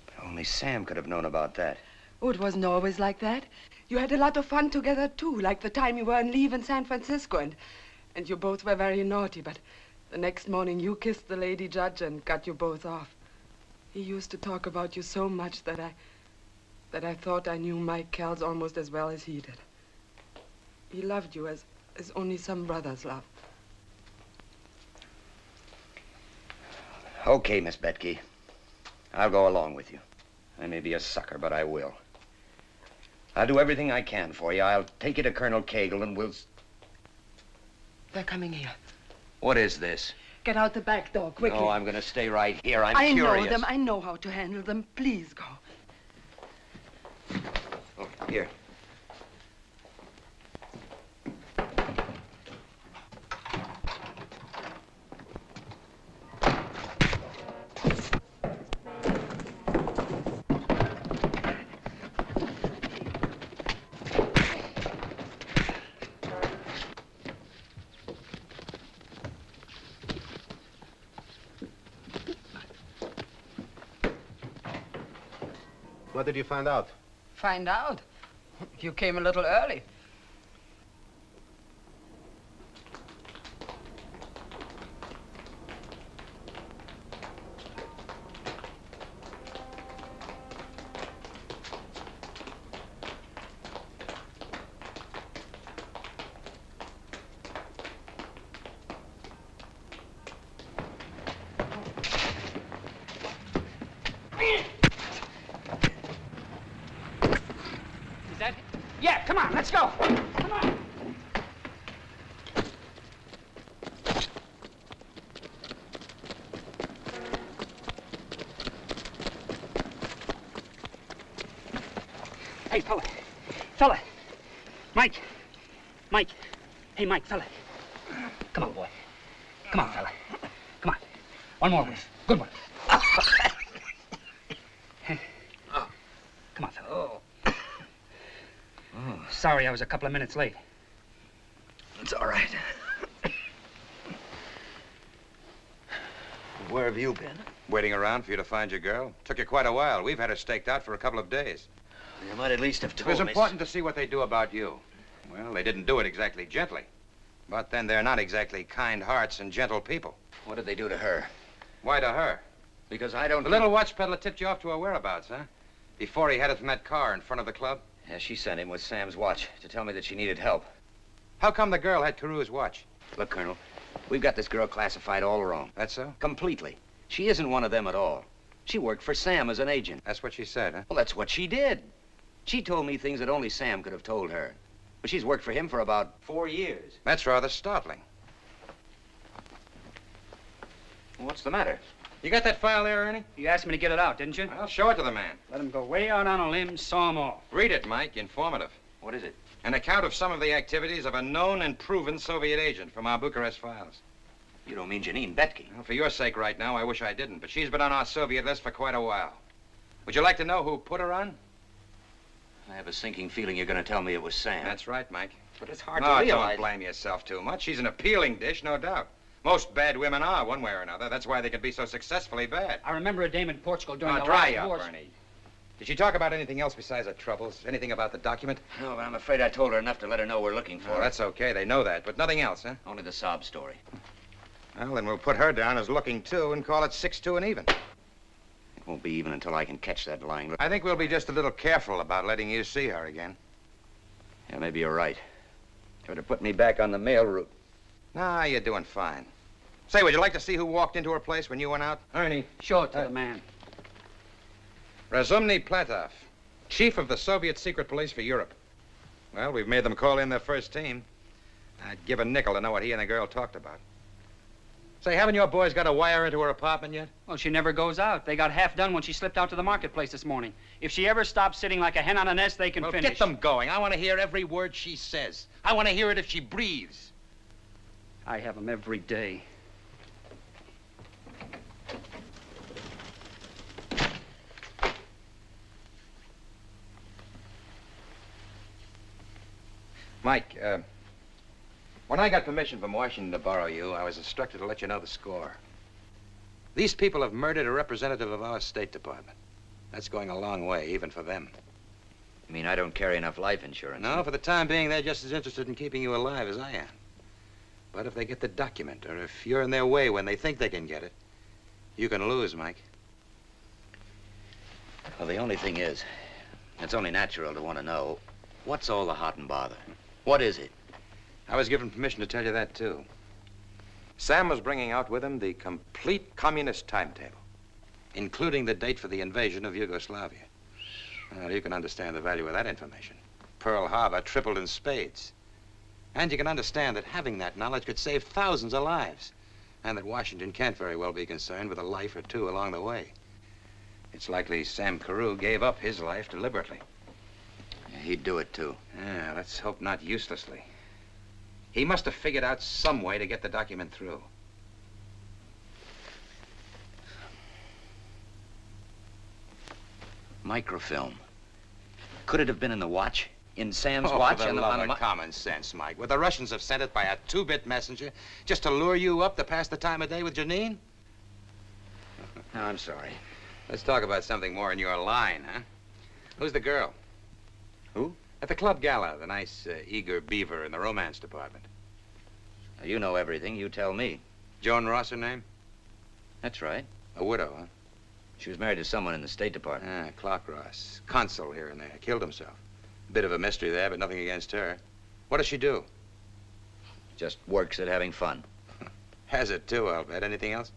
But only Sam could have known about that. Oh, it wasn't always like that. You had a lot of fun together, too, like the time you were on leave in San Francisco, and, and you both were very naughty, but the next morning you kissed the lady judge and got you both off. He used to talk about you so much that I, that I thought I knew Mike Kells almost as well as he did. He loved you as, as only some brothers love. Okay, Miss Betke, I'll go along with you. I may be a sucker, but I will. I'll do everything I can for you. I'll take you to Colonel Cagle and we'll... They're coming here. What is this? Get out the back door, quickly. No, I'm going to stay right here. I'm I curious. I know them. I know how to handle them. Please go. Oh, here. What did you find out? Find out? You came a little early. Hey, Mike, fella. Come on, boy. Come on, fella. Come on. One more whiff. Good one. Come on, fella. Oh. Sorry I was a couple of minutes late. It's all right. Where have you been? Waiting around for you to find your girl. Took you quite a while. We've had her staked out for a couple of days. You might at least have told me. It was important to see what they do about you. Well, they didn't do it exactly gently. But then they're not exactly kind hearts and gentle people. What did they do to her? Why to her? Because I don't... The little watch peddler tipped you off to her whereabouts, huh? Before he headed from that car in front of the club? Yeah, she sent him with Sam's watch to tell me that she needed help. How come the girl had Carew's watch? Look, Colonel, we've got this girl classified all wrong. That's so? Completely. She isn't one of them at all. She worked for Sam as an agent. That's what she said, huh? Well, that's what she did. She told me things that only Sam could have told her. Well, she's worked for him for about four years. That's rather startling. Well, what's the matter? You got that file there, Ernie? You asked me to get it out, didn't you? I'll show it to the man. Let him go way out on a limb, saw him off. Read it, Mike. Informative. What is it? An account of some of the activities of a known and proven Soviet agent from our Bucharest files. You don't mean Janine Betke? Well, for your sake right now, I wish I didn't, but she's been on our Soviet list for quite a while. Would you like to know who put her on? I have a sinking feeling you're going to tell me it was Sam. That's right, Mike. But it's hard no, to realize. No, don't blame yourself too much. She's an appealing dish, no doubt. Most bad women are, one way or another. That's why they can be so successfully bad. I remember a dame in Portugal during now, the last war. Now, dry up, Ernie. Did she talk about anything else besides her troubles? Anything about the document? No, but I'm afraid I told her enough to let her know we're looking for her. Oh, that's okay. They know that. But nothing else, huh? Only the sob story. Well, then we'll put her down as looking, too, and call it six two and even. It won't be even until I can catch that lying. I think we'll be just a little careful about letting you see her again. Yeah, maybe you're right. You ought to put me back on the mail route. Nah, you're doing fine. Say, would you like to see who walked into her place when you went out? Ernie. Show it to uh, the man. Razumny Platov, chief of the Soviet secret police for Europe. Well, we've made them call in their first team. I'd give a nickel to know what he and the girl talked about. Say, haven't your boys got a wire into her apartment yet? Well, she never goes out. They got half done when she slipped out to the marketplace this morning. If she ever stops sitting like a hen on a nest, they can well, finish. Well, get them going. I want to hear every word she says. I want to hear it if she breathes. I have them every day. Mike, uh, when I got permission from Washington to borrow you, I was instructed to let you know the score. These people have murdered a representative of our State Department. That's going a long way, even for them. You mean I don't carry enough life insurance? No, for the time being, they're just as interested in keeping you alive as I am. But if they get the document, or if you're in their way when they think they can get it, you can lose, Mike. Well, the only thing is, it's only natural to want to know, what's all the hot and bother? What is it? I was given permission to tell you that, too. Sam was bringing out with him the complete communist timetable, including the date for the invasion of Yugoslavia. Well, you can understand the value of that information. Pearl Harbor tripled in spades. And you can understand that having that knowledge could save thousands of lives, and that Washington can't very well be concerned with a life or two along the way. It's likely Sam Carew gave up his life deliberately. He'd do it, too. Yeah, let's hope not uselessly. He must have figured out some way to get the document through. Microfilm. Could it have been in the watch? In Sam's oh, watch? For the and love of common sense, Mike. Would the Russians have sent it by a two-bit messenger just to lure you up to pass the time of day with Janine? No, I'm sorry. Let's talk about something more in your line, huh? Who's the girl? Who? At the club gala, the nice, uh, eager beaver in the romance department. Now, you know everything. You tell me. Joan Ross, her name? That's right. A widow, huh? She was married to someone in the State Department. Ah, Clark Ross. Consul here and there. Killed himself. A bit of a mystery there, but nothing against her. What does she do? Just works at having fun. Has it, too, I'll bet. Anything else?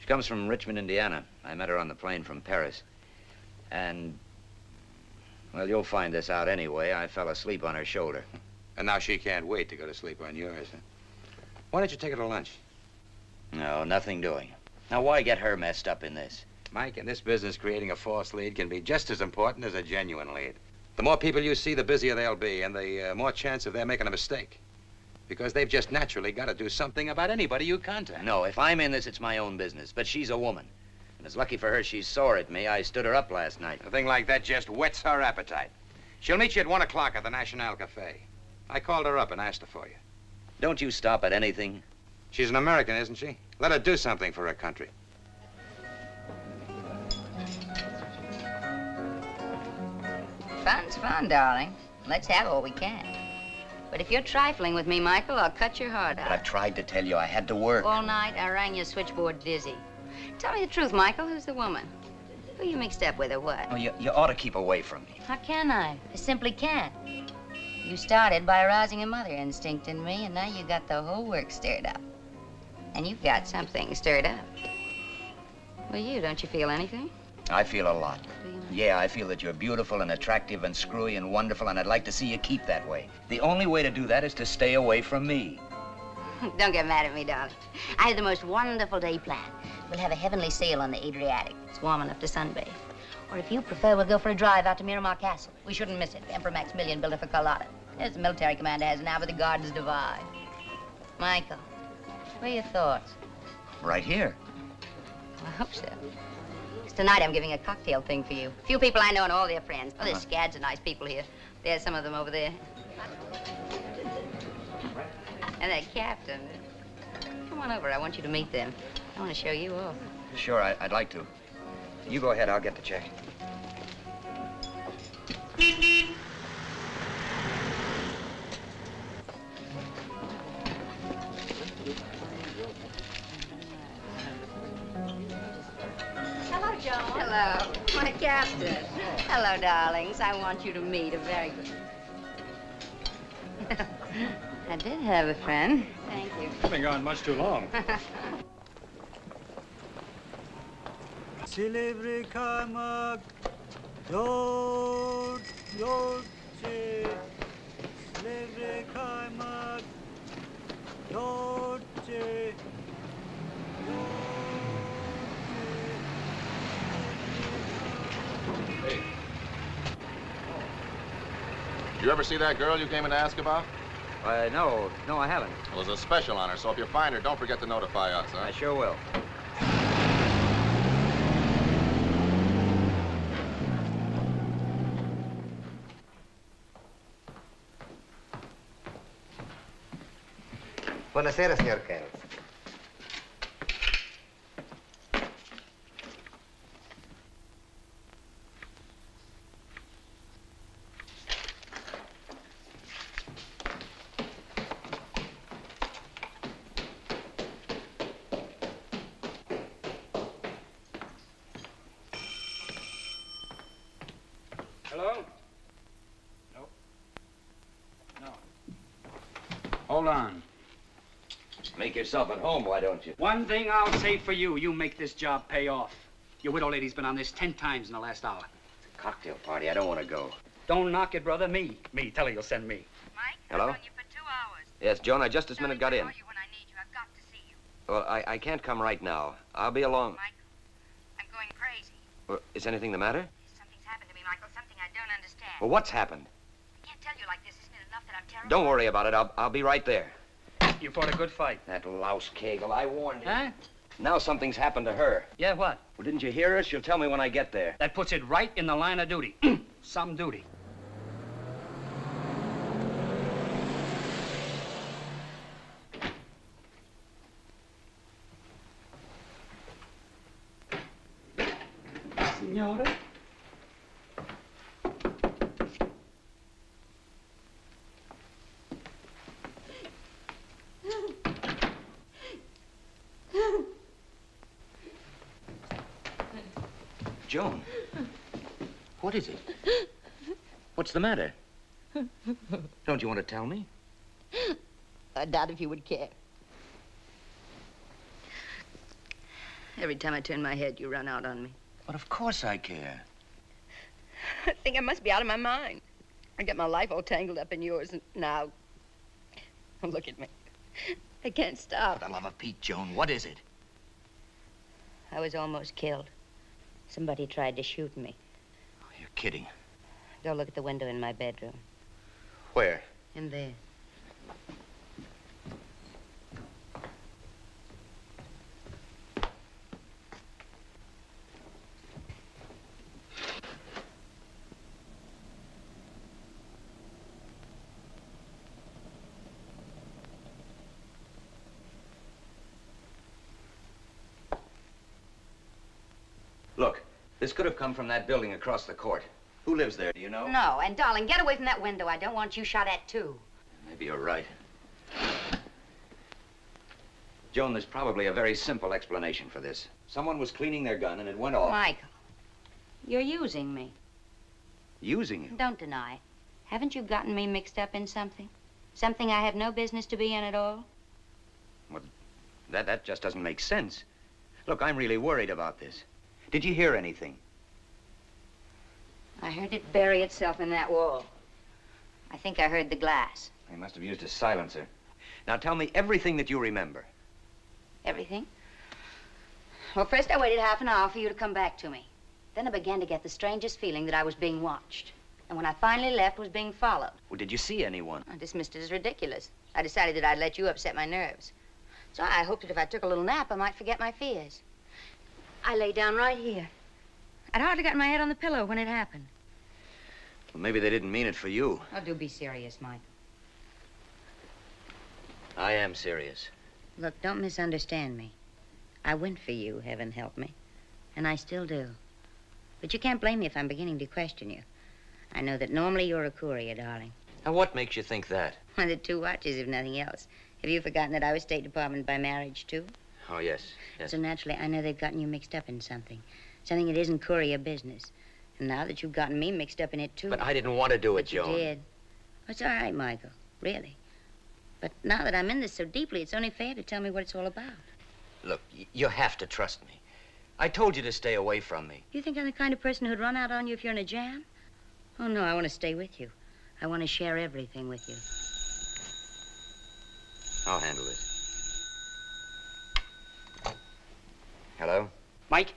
She comes from Richmond, Indiana. I met her on the plane from Paris. And... well, you'll find this out anyway. I fell asleep on her shoulder. And now she can't wait to go to sleep on yours, huh? Why don't you take her to lunch? No, nothing doing. Now, why get her messed up in this? Mike, in this business, creating a false lead can be just as important as a genuine lead. The more people you see, the busier they'll be, and the uh, more chance of their making a mistake. Because they've just naturally got to do something about anybody you contact. No, if I'm in this, it's my own business. But she's a woman. And it's lucky for her she's sore at me. I stood her up last night. A thing like that just whets her appetite. She'll meet you at one o'clock at the National Cafe. I called her up and asked her for you. Don't you stop at anything? She's an American, isn't she? Let her do something for her country. Fun's fun, darling. Let's have all we can. But if you're trifling with me, Michael, I'll cut your heart out. But I tried to tell you I had to work. All night, I rang your switchboard dizzy. Tell me the truth, Michael. Who's the woman? Who you mixed up with or what? Oh, you, you ought to keep away from me. How can I? I simply can't. You started by arousing a mother instinct in me, and now you got the whole work stirred up. And you've got something stirred up. Well, you, don't you feel anything? I feel a lot. Do you? Yeah, I feel that you're beautiful and attractive and screwy and wonderful, and I'd like to see you keep that way. The only way to do that is to stay away from me. Don't get mad at me, darling. I had the most wonderful day planned. We'll have a heavenly sail on the Adriatic. It's warm enough to sunbathe. Or if you prefer, we'll go for a drive out to Miramar Castle. We shouldn't miss it. Emperor Maximilian built it for Carlotta. As the military commander has now, but the gardens divide. Michael, what are your thoughts? Right here. I hope so. Because tonight I'm giving a cocktail thing for you. Few people I know and all their friends. Oh, there's scads of nice people here. There's some of them over there. And that captain. Come on over. I want you to meet them. I want to show you off. Sure, I, I'd like to. You go ahead. I'll get the check. Captain. Hello, darlings. I want you to meet a very good... I did have a friend. Thank you. You've been gone much too long. Silivri kaymak, yoğurt, yoğurtçu. Silivri kaymak, yoğurtçu. Hey. Did you ever see that girl you came in to ask about? Uh, no. No, I haven't. Well, there's a special on her, so if you find her, don't forget to notify us, huh? I sure will. Buonasera, Signor Kells. Yourself at home, why don't you? One thing I'll say for you, you make this job pay off. Your widow lady's been on this ten times in the last hour. It's a cocktail party, I don't want to go. Don't knock it, brother, me. Me, tell her you'll send me. Mike, hello? I've known you for two hours. Yes, Joan, I just this minute got in. I'll call you when I need you. I've got to see you. Well, I, I can't come right now. I'll be along. Mike, I'm going crazy. Well, is anything the matter? Something's happened to me, Michael, something I don't understand. Well, what's happened? I can't tell you like this. Isn't it enough that I'm terrible? Don't worry about it. I'll, I'll be right there. You fought a good fight. That louse Cagle, I warned you. Huh? Now something's happened to her. Yeah, what? Well, didn't you hear her? She'll tell me when I get there. That puts it right in the line of duty. Some duty. Signora? Joan, what is it? What's the matter? Don't you want to tell me? I doubt if you would care. Every time I turn my head, you run out on me. But of course I care. I think I must be out of my mind. I got my life all tangled up in yours, and now... Look at me. I can't stop. For the love of Pete, Joan, what is it? I was almost killed. Somebody tried to shoot me. Oh, you're kidding. Go look at the window in my bedroom. Where? In there. This could have come from that building across the court. Who lives there, do you know? No, and darling, get away from that window. I don't want you shot at, too. Maybe you're right. Joan, there's probably a very simple explanation for this. Someone was cleaning their gun and it went off. Michael, you're using me. Using you? Don't deny it. Haven't you gotten me mixed up in something? Something I have no business to be in at all? Well, that, that just doesn't make sense. Look, I'm really worried about this. Did you hear anything? I heard it bury itself in that wall. I think I heard the glass. They must have used a silencer. Now tell me everything that you remember. Everything? Well, first I waited half an hour for you to come back to me. Then I began to get the strangest feeling that I was being watched. And when I finally left, was being followed. Well, did you see anyone? I dismissed it as ridiculous. I decided that I'd let you upset my nerves. So I hoped that if I took a little nap, I might forget my fears. I lay down right here. I'd hardly got my head on the pillow when it happened. Well, maybe they didn't mean it for you. Oh, do be serious, Mike. I am serious. Look, don't misunderstand me. I went for you, heaven help me. And I still do. But you can't blame me if I'm beginning to question you. I know that normally you're a courier, darling. Now, what makes you think that? Well, the two watches, if nothing else. Have you forgotten that I was State Department by marriage, too? Oh, yes, yes. So naturally, I know they've gotten you mixed up in something. Something that isn't courier business. And now that you've gotten me mixed up in it, too. But I didn't want to do it, Joan. You did. It's all right, Michael. Really. But now that I'm in this so deeply, it's only fair to tell me what it's all about. Look, you have to trust me. I told you to stay away from me. You think I'm the kind of person who'd run out on you if you're in a jam? Oh, no, I want to stay with you. I want to share everything with you. I'll handle it. Hello? Mike,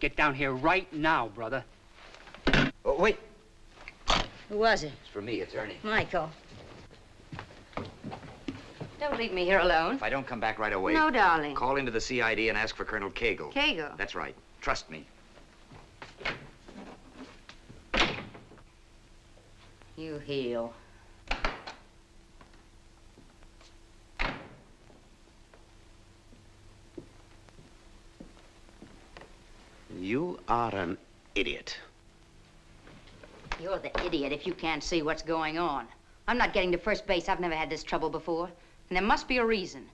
get down here right now, brother. Oh, wait. Who was it? It's for me, attorney. Michael. Don't leave me here alone. If I don't come back right away... No, darling. Call into the C I D and ask for Colonel Cagle. Cagle? That's right. Trust me. You heel. You are an idiot. You're the idiot if you can't see what's going on. I'm not getting to first base. I've never had this trouble before. And there must be a reason.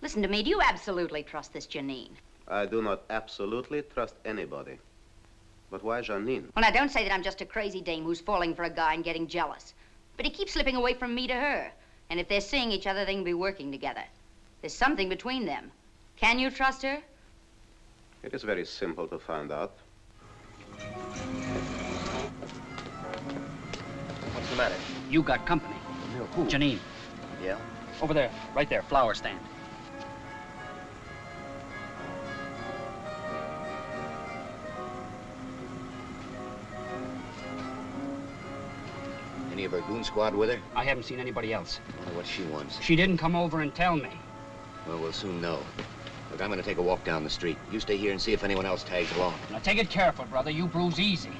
Listen to me. Do you absolutely trust this Janine? I do not absolutely trust anybody. But why Janine? Well, now, don't say that I'm just a crazy dame who's falling for a guy and getting jealous. But he keeps slipping away from me to her. And if they're seeing each other, they can be working together. There's something between them. Can you trust her? It is very simple to find out. What's the matter? You got company. No, who? Janine. Yeah? Over there, right there, flower stand. Any of her goon squad with her? I haven't seen anybody else. I wonder what she wants. She didn't come over and tell me. Well, we'll soon know. Look, I'm going to take a walk down the street. You stay here and see if anyone else tags along. Now, take it careful, brother. You bruise easy.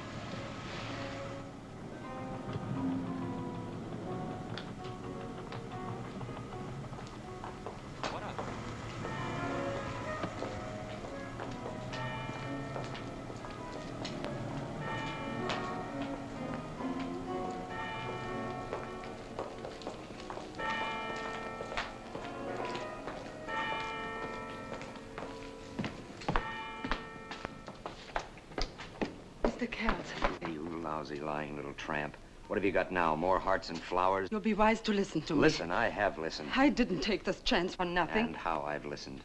Tramp. What have you got now? More hearts and flowers? You'll be wise to listen to me. Listen, I have listened. I didn't take this chance for nothing. And how I've listened.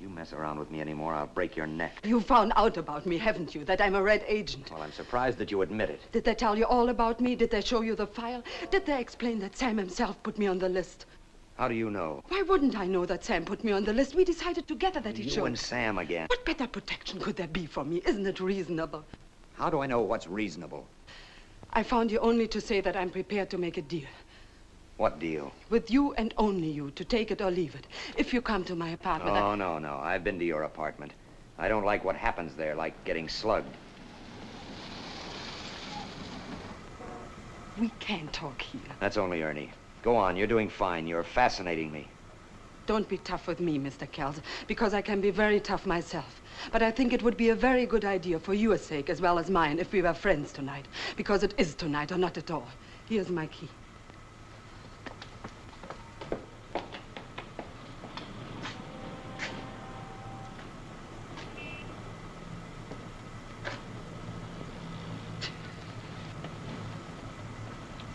You mess around with me anymore, I'll break your neck. You found out about me, haven't you? That I'm a red agent. Well, I'm surprised that you admit it. Did they tell you all about me? Did they show you the file? Did they explain that Sam himself put me on the list? How do you know? Why wouldn't I know that Sam put me on the list? We decided together that he should. You and Sam again. What better protection could there be for me? Isn't it reasonable? How do I know what's reasonable? I found you only to say that I'm prepared to make a deal. What deal? With you and only you, to take it or leave it. If you come to my apartment... Oh, I... no, no. I've been to your apartment. I don't like what happens there, like getting slugged. We can't talk here. That's only Ernie. Go on. You're doing fine. You're fascinating me. Don't be tough with me, Mister Kells, because I can be very tough myself. But I think it would be a very good idea for your sake as well as mine if we were friends tonight. Because it is tonight or not at all. Here's my key.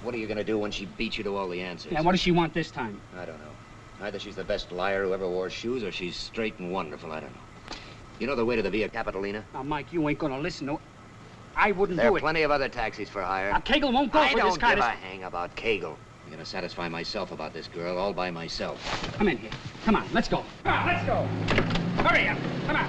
What are you going to do when she beats you to all the answers? Now, what does she want this time? I don't know. Either she's the best liar who ever wore shoes or she's straight and wonderful. I don't know. You know the way to the Via Capitolina? Now, Mike, you ain't gonna listen to... I wouldn't do it. There are plenty of other taxis for hire. Now, Cagle won't go for this kind of... I don't give a hang about Cagle. I'm gonna satisfy myself about this girl all by myself. Come in here. Come on, let's go. Come on, let's go. Hurry up. Come on.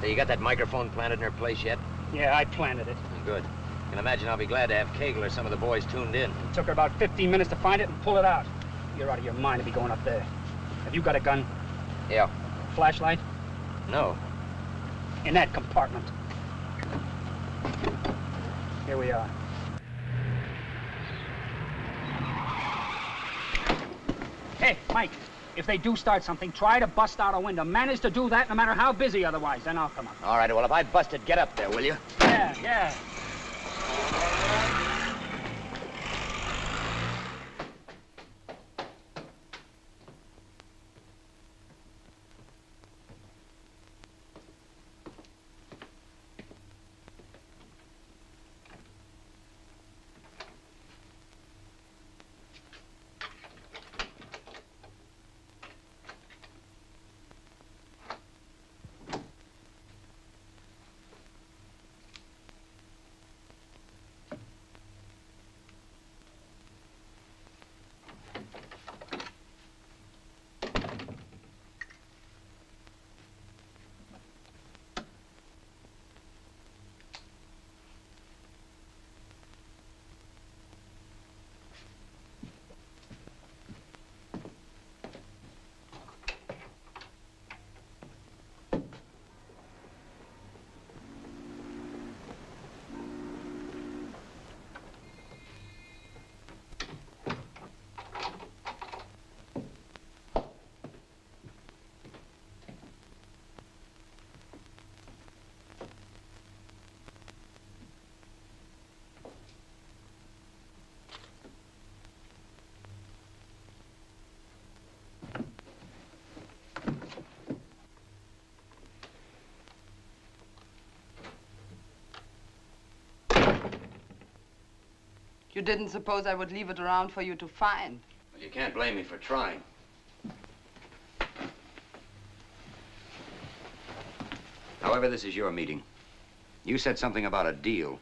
So you got that microphone planted in her place yet? Yeah, I planted it. Good. I can imagine I'll be glad to have Cagle or some of the boys tuned in. It took her about fifteen minutes to find it and pull it out. You're out of your mind to be going up there. Have you got a gun? Yeah. Flashlight? No. In that compartment. Here we are. Hey, Mike, if they do start something, try to bust out a window. Manage to do that no matter how busy otherwise, then I'll come up. All right, well, if I bust it, get up there, will you? Yeah, yeah. You didn't suppose I would leave it around for you to find? Well, you can't blame me for trying. However, this is your meeting. You said something about a deal.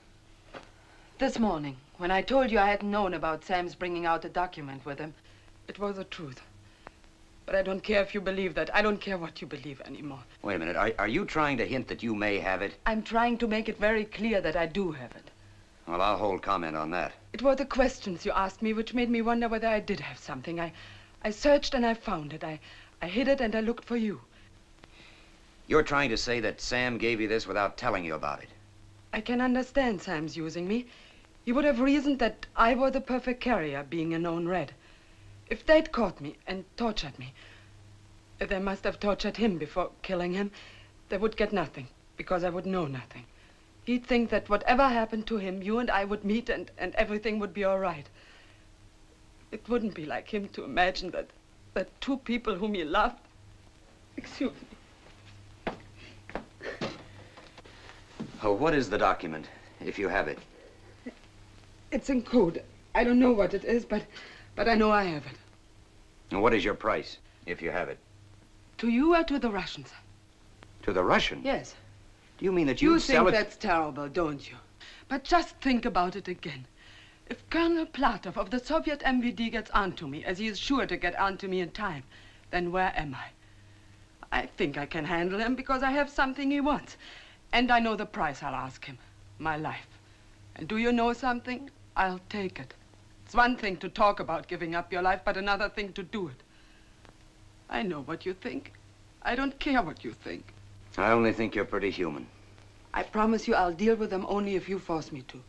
This morning, when I told you I hadn't known about Sam's bringing out a document with him, it was the truth. But I don't care if you believe that. I don't care what you believe anymore. Wait a minute. Are, are you trying to hint that you may have it? I'm trying to make it very clear that I do have it. Well, I'll hold comment on that. It were the questions you asked me which made me wonder whether I did have something. I, I searched and I found it. I, I hid it and I looked for you. You're trying to say that Sam gave you this without telling you about it? I can understand Sam's using me. He would have reasoned that I were the perfect carrier, being a known red. If they'd caught me and tortured me, they must have tortured him before killing him. They would get nothing, because I would know nothing. He'd think that whatever happened to him, you and I would meet and, and everything would be all right. It wouldn't be like him to imagine that, that two people whom he loved... Excuse me. Oh, what is the document, if you have it? It's in code. I don't know what it is, but... But I know I have it. And what is your price, if you have it? To you or to the Russians? To the Russian? Yes. Do you mean that you, you sell it? You think that's terrible, don't you? But just think about it again. If Colonel Platov of the Soviet M V D gets onto me, as he is sure to get onto me in time, then where am I? I think I can handle him because I have something he wants. And I know the price I'll ask him, my life. And do you know something? I'll take it. It's one thing to talk about giving up your life, but another thing to do it. I know what you think. I don't care what you think. I only think you're pretty human. I promise you I'll deal with them only if you force me to.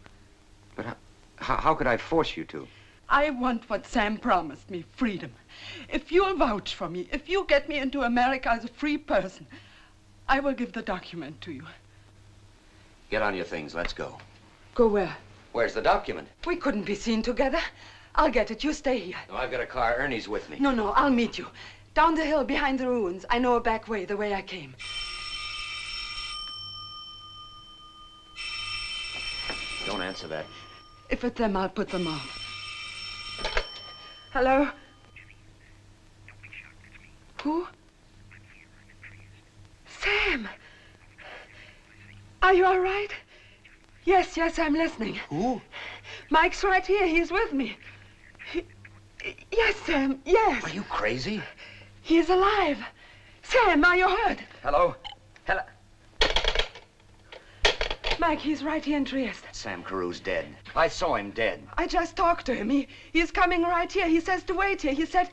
But how, how, how could I force you to? I want what Sam promised me, freedom. If you'll vouch for me, if you get me into America as a free person, I will give the document to you. Get on your things. Let's go. Go where? Where's the document? We couldn't be seen together. I'll get it. You stay here. No, I've got a car. Ernie's with me. No, no, I'll meet you. Down the hill, behind the ruins. I know a back way, the way I came. Don't answer that. If it's them, I'll put them off. Hello? Who? Sam! Are you all right? Yes, yes, I'm listening. Who? Mike's right here. He's with me. He, yes, Sam, yes. Are you crazy? He's alive. Sam, are you hurt? Hello? Hello? Mike, he's right here in Trieste. Sam Carew's dead. I saw him dead. I just talked to him. He, he's coming right here. He says to wait here. He said,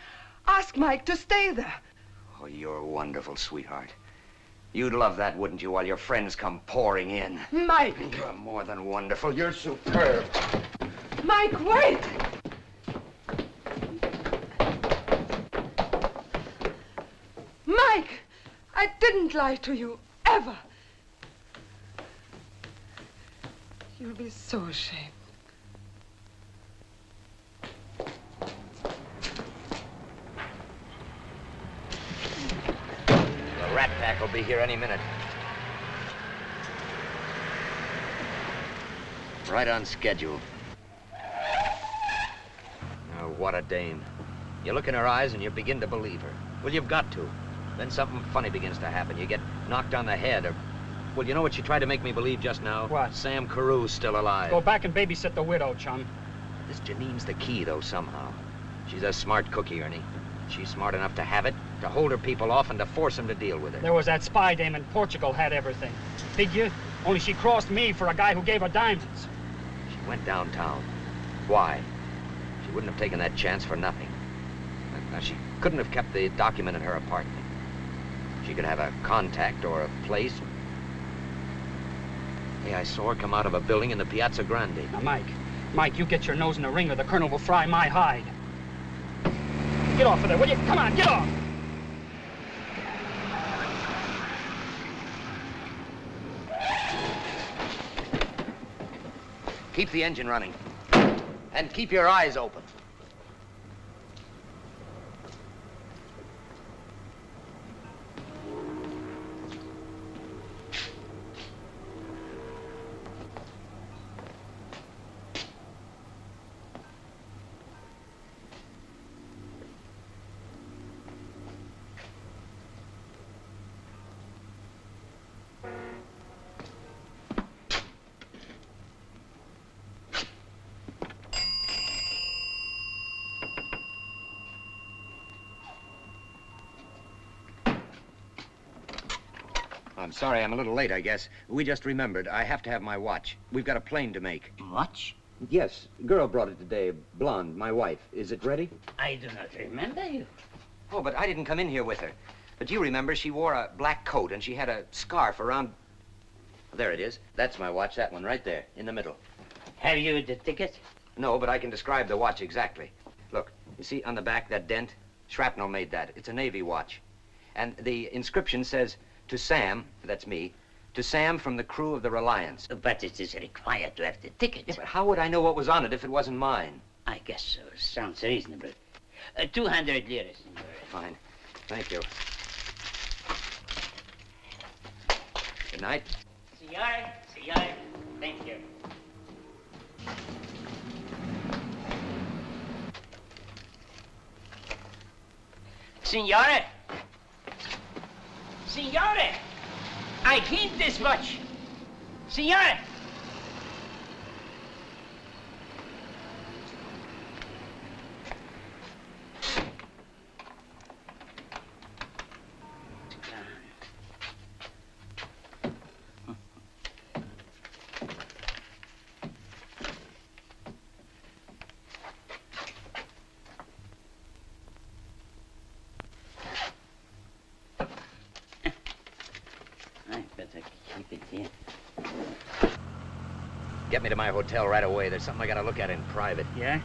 ask Mike to stay there. Oh, you're wonderful, sweetheart. You'd love that, wouldn't you, while your friends come pouring in? Mike! You're more than wonderful. You're superb. Mike, wait! Mike! I didn't lie to you, ever. You'll be so ashamed. Rat Pack will be here any minute. Right on schedule. Oh, what a dame. You look in her eyes and you begin to believe her. Well, you've got to. Then something funny begins to happen. You get knocked on the head or... Well, you know what you tried to make me believe just now? What? Sam Carew's still alive. Go back and babysit the widow, chum. This Janine's the key, though, somehow. She's a smart cookie, Ernie. She's smart enough to have it, to hold her people off and to force them to deal with her. There was that spy dame in Portugal had everything. Figure, only she crossed me for a guy who gave her diamonds. She went downtown. Why? She wouldn't have taken that chance for nothing. Now, she couldn't have kept the document in her apartment. She could have a contact or a place. Hey, I saw her come out of a building in the Piazza Grande. Now, Mike, Mike, you get your nose in the ring or the Colonel will fry my hide. Get off of there, will you? Come on, get off! Keep the engine running. And keep your eyes open. I'm sorry I'm a little late, I guess. We just remembered I have to have my watch. We've got a plane to make. Watch? Yes. Girl brought it today. Blonde, my wife. Is it ready? I do not remember you. Oh, but I didn't come in here with her. But you remember she wore a black coat and she had a scarf around... There it is. That's my watch, that one right there, in the middle. Have you the ticket? No, but I can describe the watch exactly. Look, you see on the back that dent? Shrapnel made that. It's a Navy watch. And the inscription says, to Sam, that's me, to Sam from the crew of the Reliance. But it is required to have the ticket. Yeah, but how would I know what was on it if it wasn't mine? I guess so. Sounds reasonable. Uh, two hundred liras. Fine. Thank you. Good night. See you. See you. Thank you. Signore, signore, I keep this watch. Signore. Get me to my hotel right away. There's something I gotta look at in private. Yeah?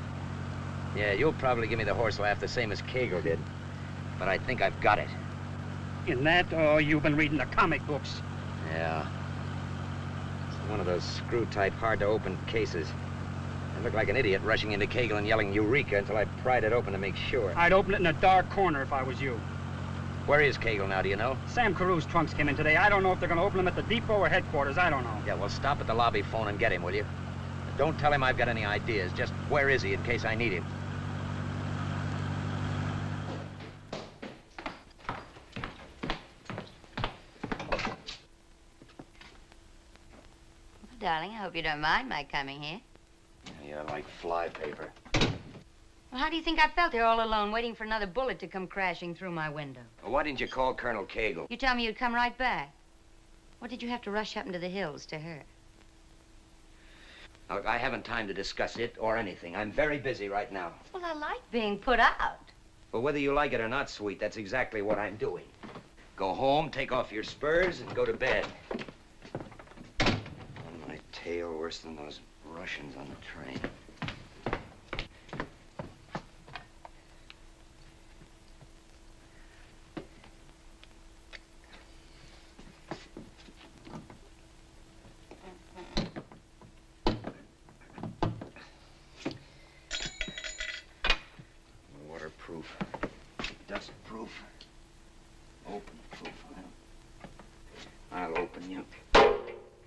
Yeah, you'll probably give me the horse laugh the same as Cagle did. But I think I've got it. In that, or you've been reading the comic books? Yeah. It's one of those screw-type, hard-to-open cases. I looked like an idiot rushing into Cagle and yelling Eureka until I pried it open to make sure. I'd open it in a dark corner if I was you. Where is Cagle now, do you know? Sam Carew's trunks came in today. I don't know if they're going to open them at the depot or headquarters. I don't know. Yeah, well, stop at the lobby phone and get him, will you? Don't tell him I've got any ideas. Just where is he in case I need him? Well, darling, I hope you don't mind my coming here. Yeah, you're like flypaper. Well, how do you think I felt here all alone, waiting for another bullet to come crashing through my window? Well, why didn't you call Colonel Cagle? You tell me you'd come right back. What did you have to rush up into the hills to her? Now, look, I haven't time to discuss it or anything. I'm very busy right now. Well, I like being put out. Well, whether you like it or not, sweet, that's exactly what I'm doing. Go home, take off your spurs, and go to bed. On my tail, worse than those Russians on the train.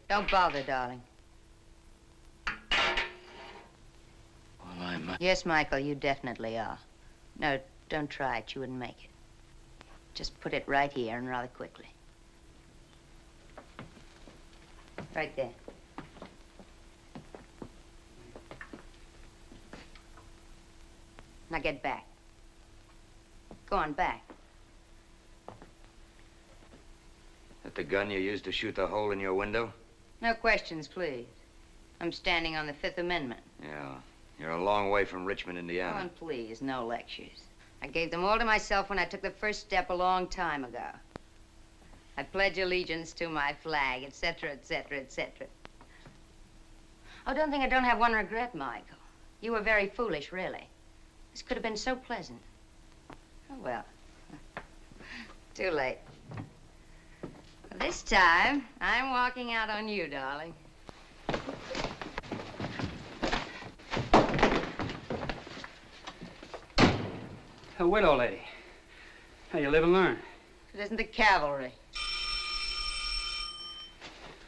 Don't bother, darling. Well, I'm... Uh... Yes, Michael, you definitely are. No, don't try it. You wouldn't make it. Just put it right here and rather quickly. Right there. Now get back. Go on, back. That the gun you used to shoot the hole in your window? No questions, please. I'm standing on the Fifth Amendment. Yeah. You're a long way from Richmond, Indiana. Come on, please. No lectures. I gave them all to myself when I took the first step a long time ago. I pledge allegiance to my flag, et cetera, et cetera, et cetera. Oh, don't think I don't have one regret, Michael. You were very foolish, really. This could have been so pleasant. Oh, well. Too late. This time, I'm walking out on you, darling. A widow lady. How you live and learn. It isn't the cavalry.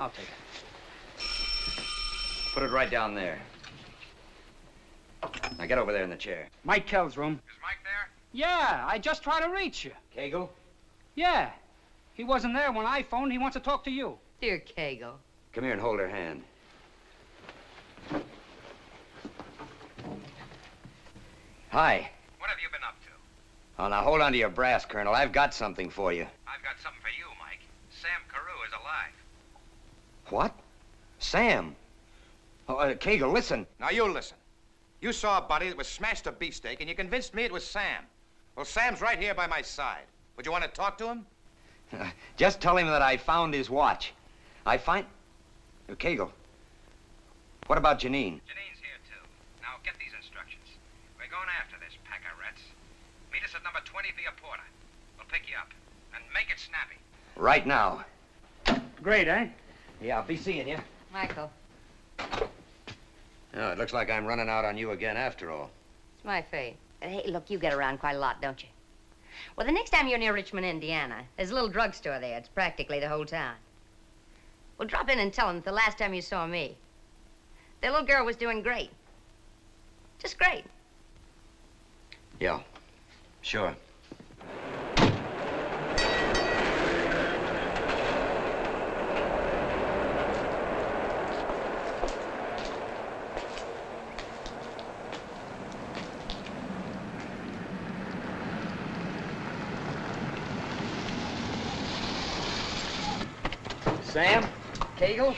I'll take it. Put it right down there. Now get over there in the chair. Mike Kells' room. Is Mike there? Yeah, I just tried to reach you. Cagle? Yeah. He wasn't there when I phoned. He wants to talk to you. Dear Cagle. Come here and hold her hand. Hi. What have you been up to? Oh, now hold on to your brass, Colonel. I've got something for you. I've got something for you, Mike. Sam Carew is alive. What? Sam? Oh, uh, Cagle, listen. Now, you listen. You saw a body that was smashed to beefsteak, and you convinced me it was Sam. Well, Sam's right here by my side. Would you want to talk to him? Just tell him that I found his watch. I find... Uh, Cagle, what about Janine? Janine's here, too. Now, get these instructions. We're going after this pack of rats. Meet us at number twenty Via Porter. We'll pick you up. And make it snappy. Right now. Great, eh? Yeah, I'll be seeing you. Michael. Oh, it looks like I'm running out on you again after all. It's my fate. Hey, look, you get around quite a lot, don't you? Well, the next time you're near Richmond, Indiana, there's a little drugstore there. It's practically the whole town. Well, drop in and tell them that the last time you saw me, the little girl was doing great. Just great. Yeah, sure. Sam? Cagle?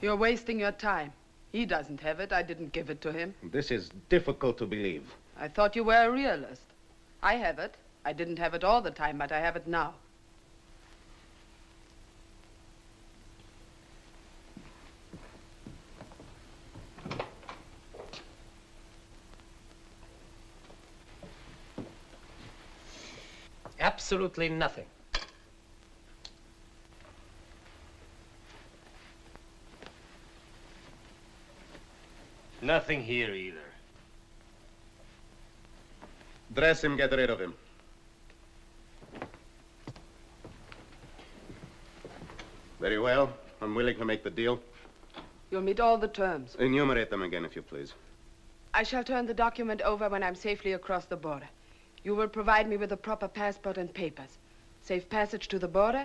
You're wasting your time. He doesn't have it. I didn't give it to him. This is difficult to believe. I thought you were a realist. I have it. I didn't have it all the time, but I have it now. Absolutely nothing. Nothing here either. Dress him, get rid of him. Very well. I'm willing to make the deal. You'll meet all the terms. Enumerate them again, if you please. I shall turn the document over when I'm safely across the border. You will provide me with a proper passport and papers. Safe passage to the border,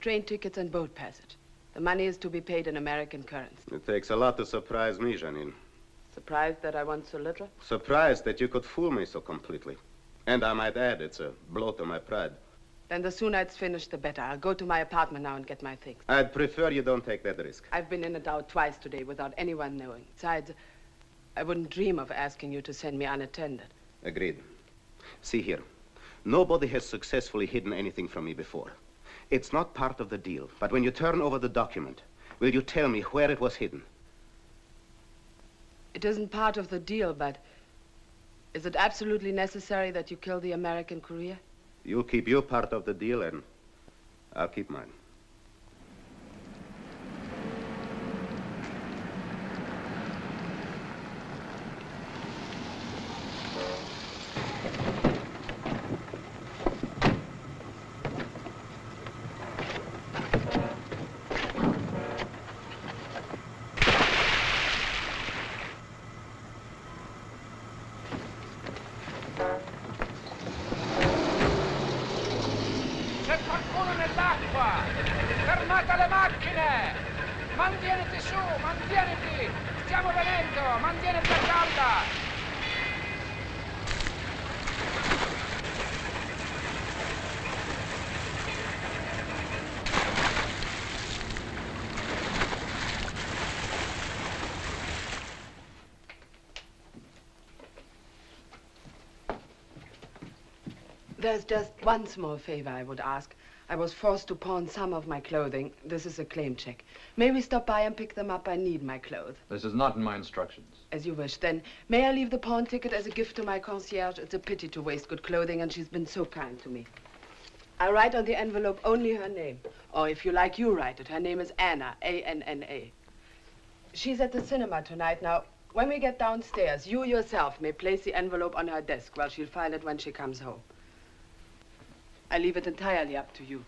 train tickets and boat passage. The money is to be paid in American currency. It takes a lot to surprise me, Janine. Surprised that I want so little? Surprised that you could fool me so completely. And I might add, it's a blow to my pride. Then the sooner it's finished, the better. I'll go to my apartment now and get my things. I'd prefer you don't take that risk. I've been in and out twice today without anyone knowing. Besides, I wouldn't dream of asking you to send me unattended. Agreed. See here, nobody has successfully hidden anything from me before. It's not part of the deal, but when you turn over the document, will you tell me where it was hidden? It isn't part of the deal, but is it absolutely necessary that you kill the American courier? You keep your part of the deal, and I'll keep mine. There's just one small favor I would ask. I was forced to pawn some of my clothing. This is a claim check. May we stop by and pick them up? I need my clothes. This is not in my instructions. As you wish. Then, may I leave the pawn ticket as a gift to my concierge? It's a pity to waste good clothing, and she's been so kind to me. I write on the envelope only her name. Or if you like, you write it. Her name is Anna, A N N A. She's at the cinema tonight. Now, when we get downstairs, you yourself may place the envelope on her desk while she'll file it when she comes home. I leave it entirely up to you.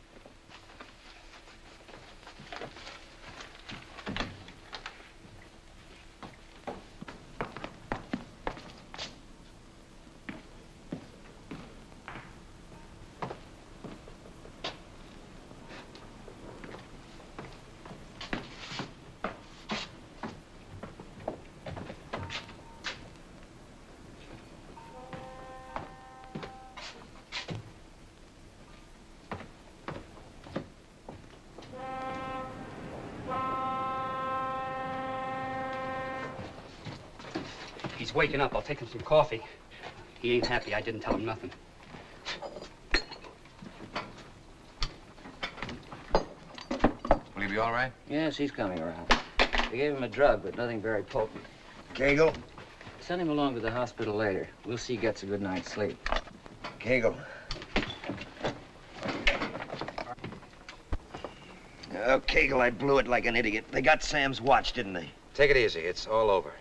waking up. I'll take him some coffee. He ain't happy. I didn't tell him nothing. Will he be all right? Yes, he's coming around. They gave him a drug, but nothing very potent. Cagle? Send him along to the hospital later. We'll see he gets a good night's sleep. Cagle. Oh, Cagle, I blew it like an idiot. They got Sam's watch, didn't they? Take it easy. It's all over.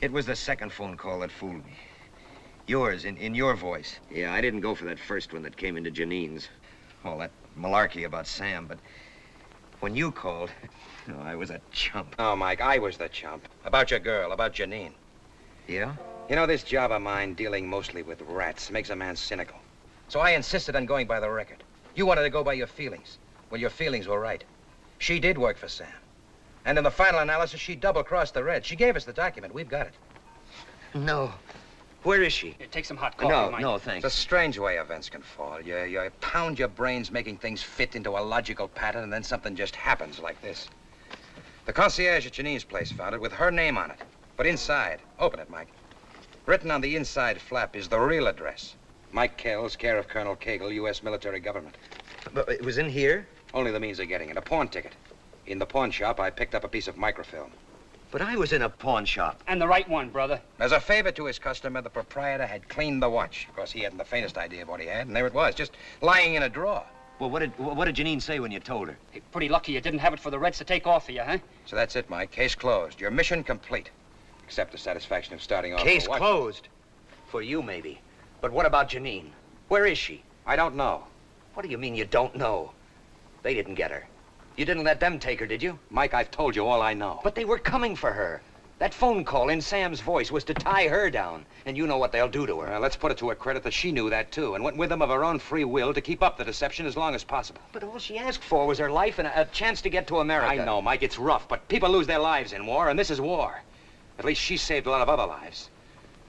It was the second phone call that fooled me. Yours, in, in your voice. Yeah, I didn't go for that first one that came into Janine's. All that malarkey about Sam, but when you called, no, I was a chump. Oh, Mike, I was the chump. About your girl, about Janine. Yeah? You know, this job of mine, dealing mostly with rats, makes a man cynical. So I insisted on going by the record. You wanted to go by your feelings. Well, your feelings were right. She did work for Sam. And in the final analysis, she double-crossed the Red. She gave us the document. We've got it. No. Where is she? Here, take some hot coffee, no, Mike. No, no, thanks. It's a strange way events can fall. You, you pound your brains making things fit into a logical pattern, and then something just happens like this. The concierge at Janine's place found it with her name on it. But inside, open it, Mike. Written on the inside flap is the real address. Mike Kells, care of Colonel Cagle, U S military government. But it was in here? Only the means of getting it, a pawn ticket. In the pawn shop, I picked up a piece of microfilm. But I was in a pawn shop. And the right one, brother. As a favor to his customer, the proprietor had cleaned the watch. Of course, he hadn't the faintest idea of what he had, and there it was, just lying in a drawer. Well, what did, what did Janine say when you told her? Hey, pretty lucky you didn't have it for the Reds to take off of you, huh? So that's it, Mike. Case closed. Your mission complete. Except the satisfaction of starting off. Case closhed? For you, maybe. But what about Janine? Where is she? I don't know. What do you mean you don't know? They didn't get her. You didn't let them take her, did you? Mike, I've told you all I know. But they were coming for her. That phone call in Sam's voice was to tie her down. And you know what they'll do to her. Well, let's put it to her credit that she knew that, too, and went with them of her own free will to keep up the deception as long as possible. But all she asked for was her life and a, a chance to get to America. I know, Mike, it's rough, but people lose their lives in war, and this is war. At least she saved a lot of other lives.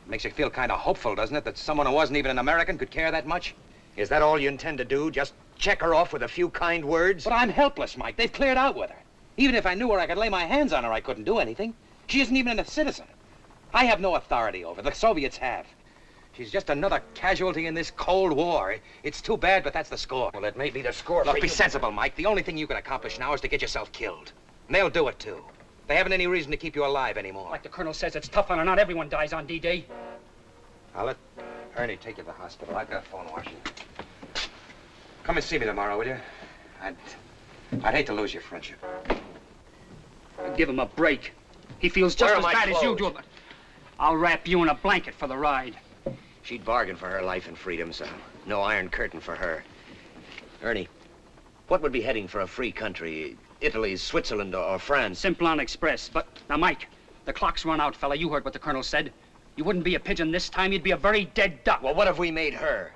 It makes you feel kind of hopeful, doesn't it, that someone who wasn't even an American could care that much? Is that all you intend to do, just check her off with a few kind words? But I'm helpless, Mike. They've cleared out with her. Even if I knew her, I could lay my hands on her. I couldn't do anything. She isn't even a citizen. I have no authority over her. The Soviets have. She's just another casualty in this Cold War. It's too bad, but that's the score. Well, it may be the score. Look, be sensible, Mike. The only thing you can accomplish now is to get yourself killed. And they'll do it, too. They haven't any reason to keep you alive anymore. Like the colonel says, it's tough on her. Not everyone dies on D-Day. I'll let Ernie take you to the hospital. I've got a phone washing. Come and see me tomorrow, will you? I'd, I'd hate to lose your friendship. Give him a break. He feels just as bad as you do. But I'll wrap you in a blanket for the ride. She'd bargain for her life and freedom, so no iron curtain for her. Ernie, what would be heading for a free country? Italy, Switzerland, or France? Simplon Express. But now, Mike, the clock's run out, fella. You heard what the colonel said. You wouldn't be a pigeon this time. You'd be a very dead duck. Well, what have we made her?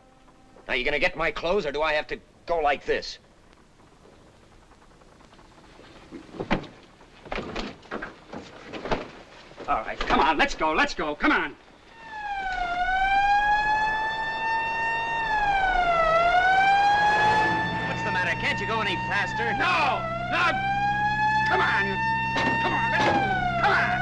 Now, you gonna get my clothes, or do I have to go like this? All right, come on, let's go, let's go, come on. What's the matter? Can't you go any faster? No, no, come on, come on, let's go, come on.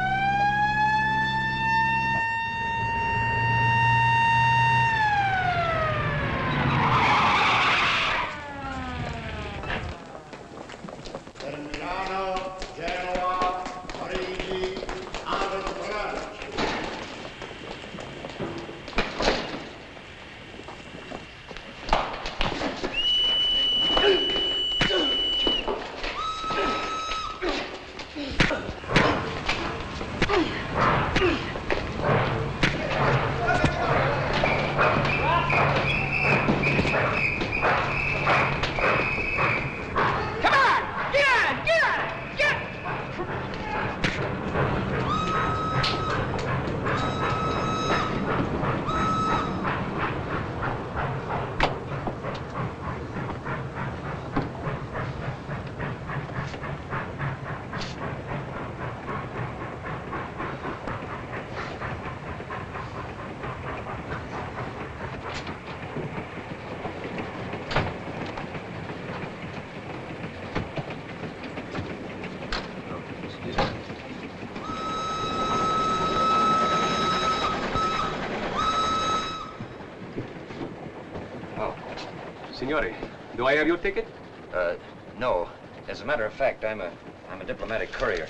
Signore, do I have your ticket? Uh, no. As a matter of fact, I'm a, I'm a diplomatic courier.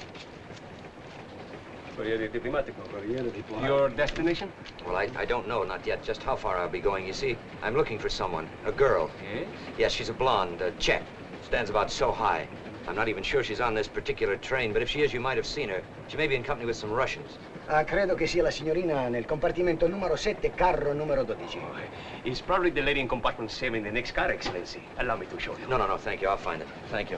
Your destination? Well, I, I don't know, not yet, just how far I'll be going. You see, I'm looking for someone, a girl. Yes? Yes, she's a blonde, a Czech. Stands about so high. I'm not even sure she's on this particular train, but if she is, you might have seen her. She may be in company with some Russians. Ah, credo che sia la signorina nel compartimento numero sette, carro numero dodici. It's probably the lady in compartment seven in the next car, Excellency. Allow me to show you. No, no, no, thank you. I'll find it. Thank you.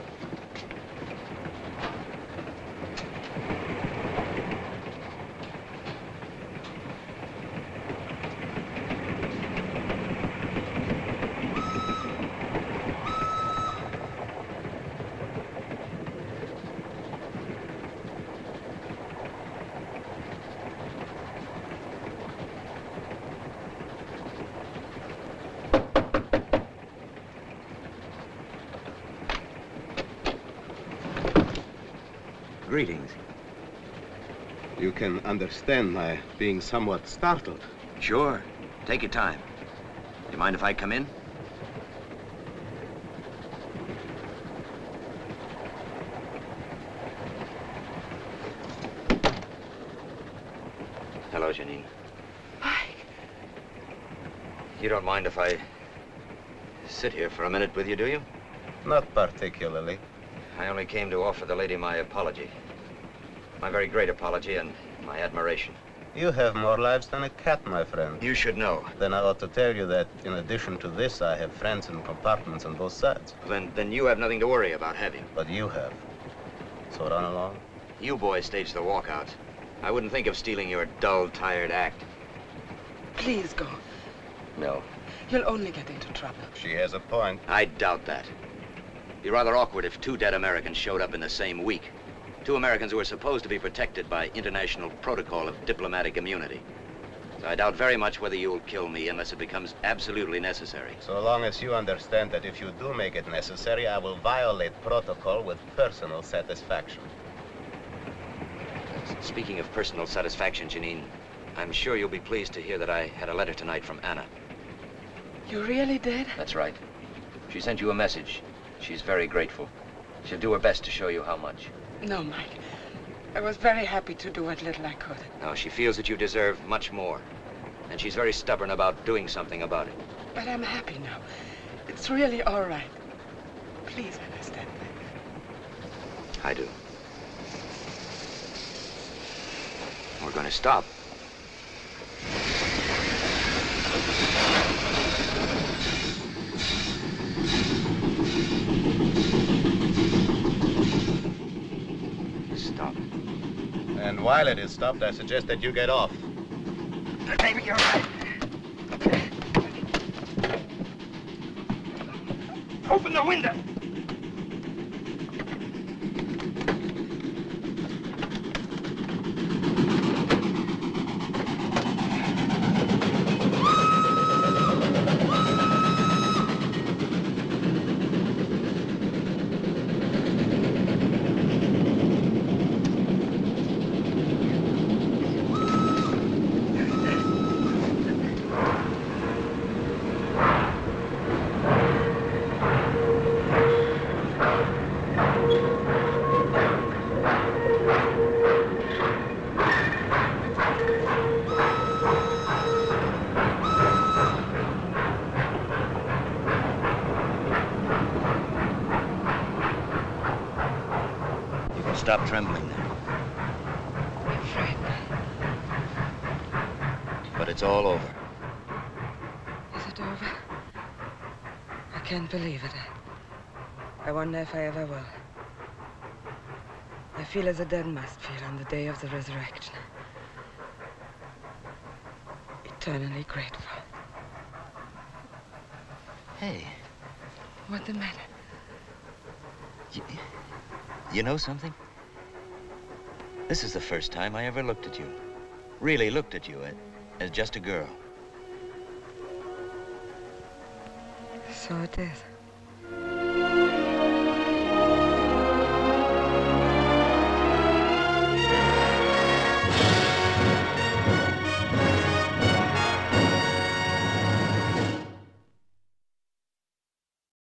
Greetings. You can understand my being somewhat startled. Sure. Take your time. Do you mind if I come in? Hello, Janine. Mike. You don't mind if I sit here for a minute with you, do you? Not particularly. I only came to offer the lady my apology. My very great apology and my admiration. You have more lives than a cat, my friend. You should know. Then I ought to tell you that in addition to this, I have friends in compartments on both sides. Then, then you have nothing to worry about, have you? But you have. So run along. You boys staged the walkouts. I wouldn't think of stealing your dull, tired act. Please go. No. You'll only get into trouble. She has a point. I doubt that. It'd be rather awkward if two dead Americans showed up in the same week. Two Americans who were supposed to be protected by international protocol of diplomatic immunity. So I doubt very much whether you'll kill me unless it becomes absolutely necessary. So long as you understand that if you do make it necessary, I will violate protocol with personal satisfaction. Speaking of personal satisfaction, Janine, I'm sure you'll be pleased to hear that I had a letter tonight from Anna. You really did? That's right. She sent you a message. She's very grateful. She'll do her best to show you how much. No, Mike. I was very happy to do what little I could. No, she feels that you deserve much more. And she's very stubborn about doing something about it. But I'm happy now. It's really all right. Please understand that. I do. We're going to stop. And while it is stopped, I suggest that you get off. Maybe you're right. Open the window. Stop trembling there. I'm frightened. But it's all over. Is it over? I can't believe it. I wonder if I ever will. I feel as a dead must feel on the day of the resurrection. Eternally grateful. Hey. What's the matter? You, you know something? This is the first time I ever looked at you. Really looked at you as, as just a girl. So it is.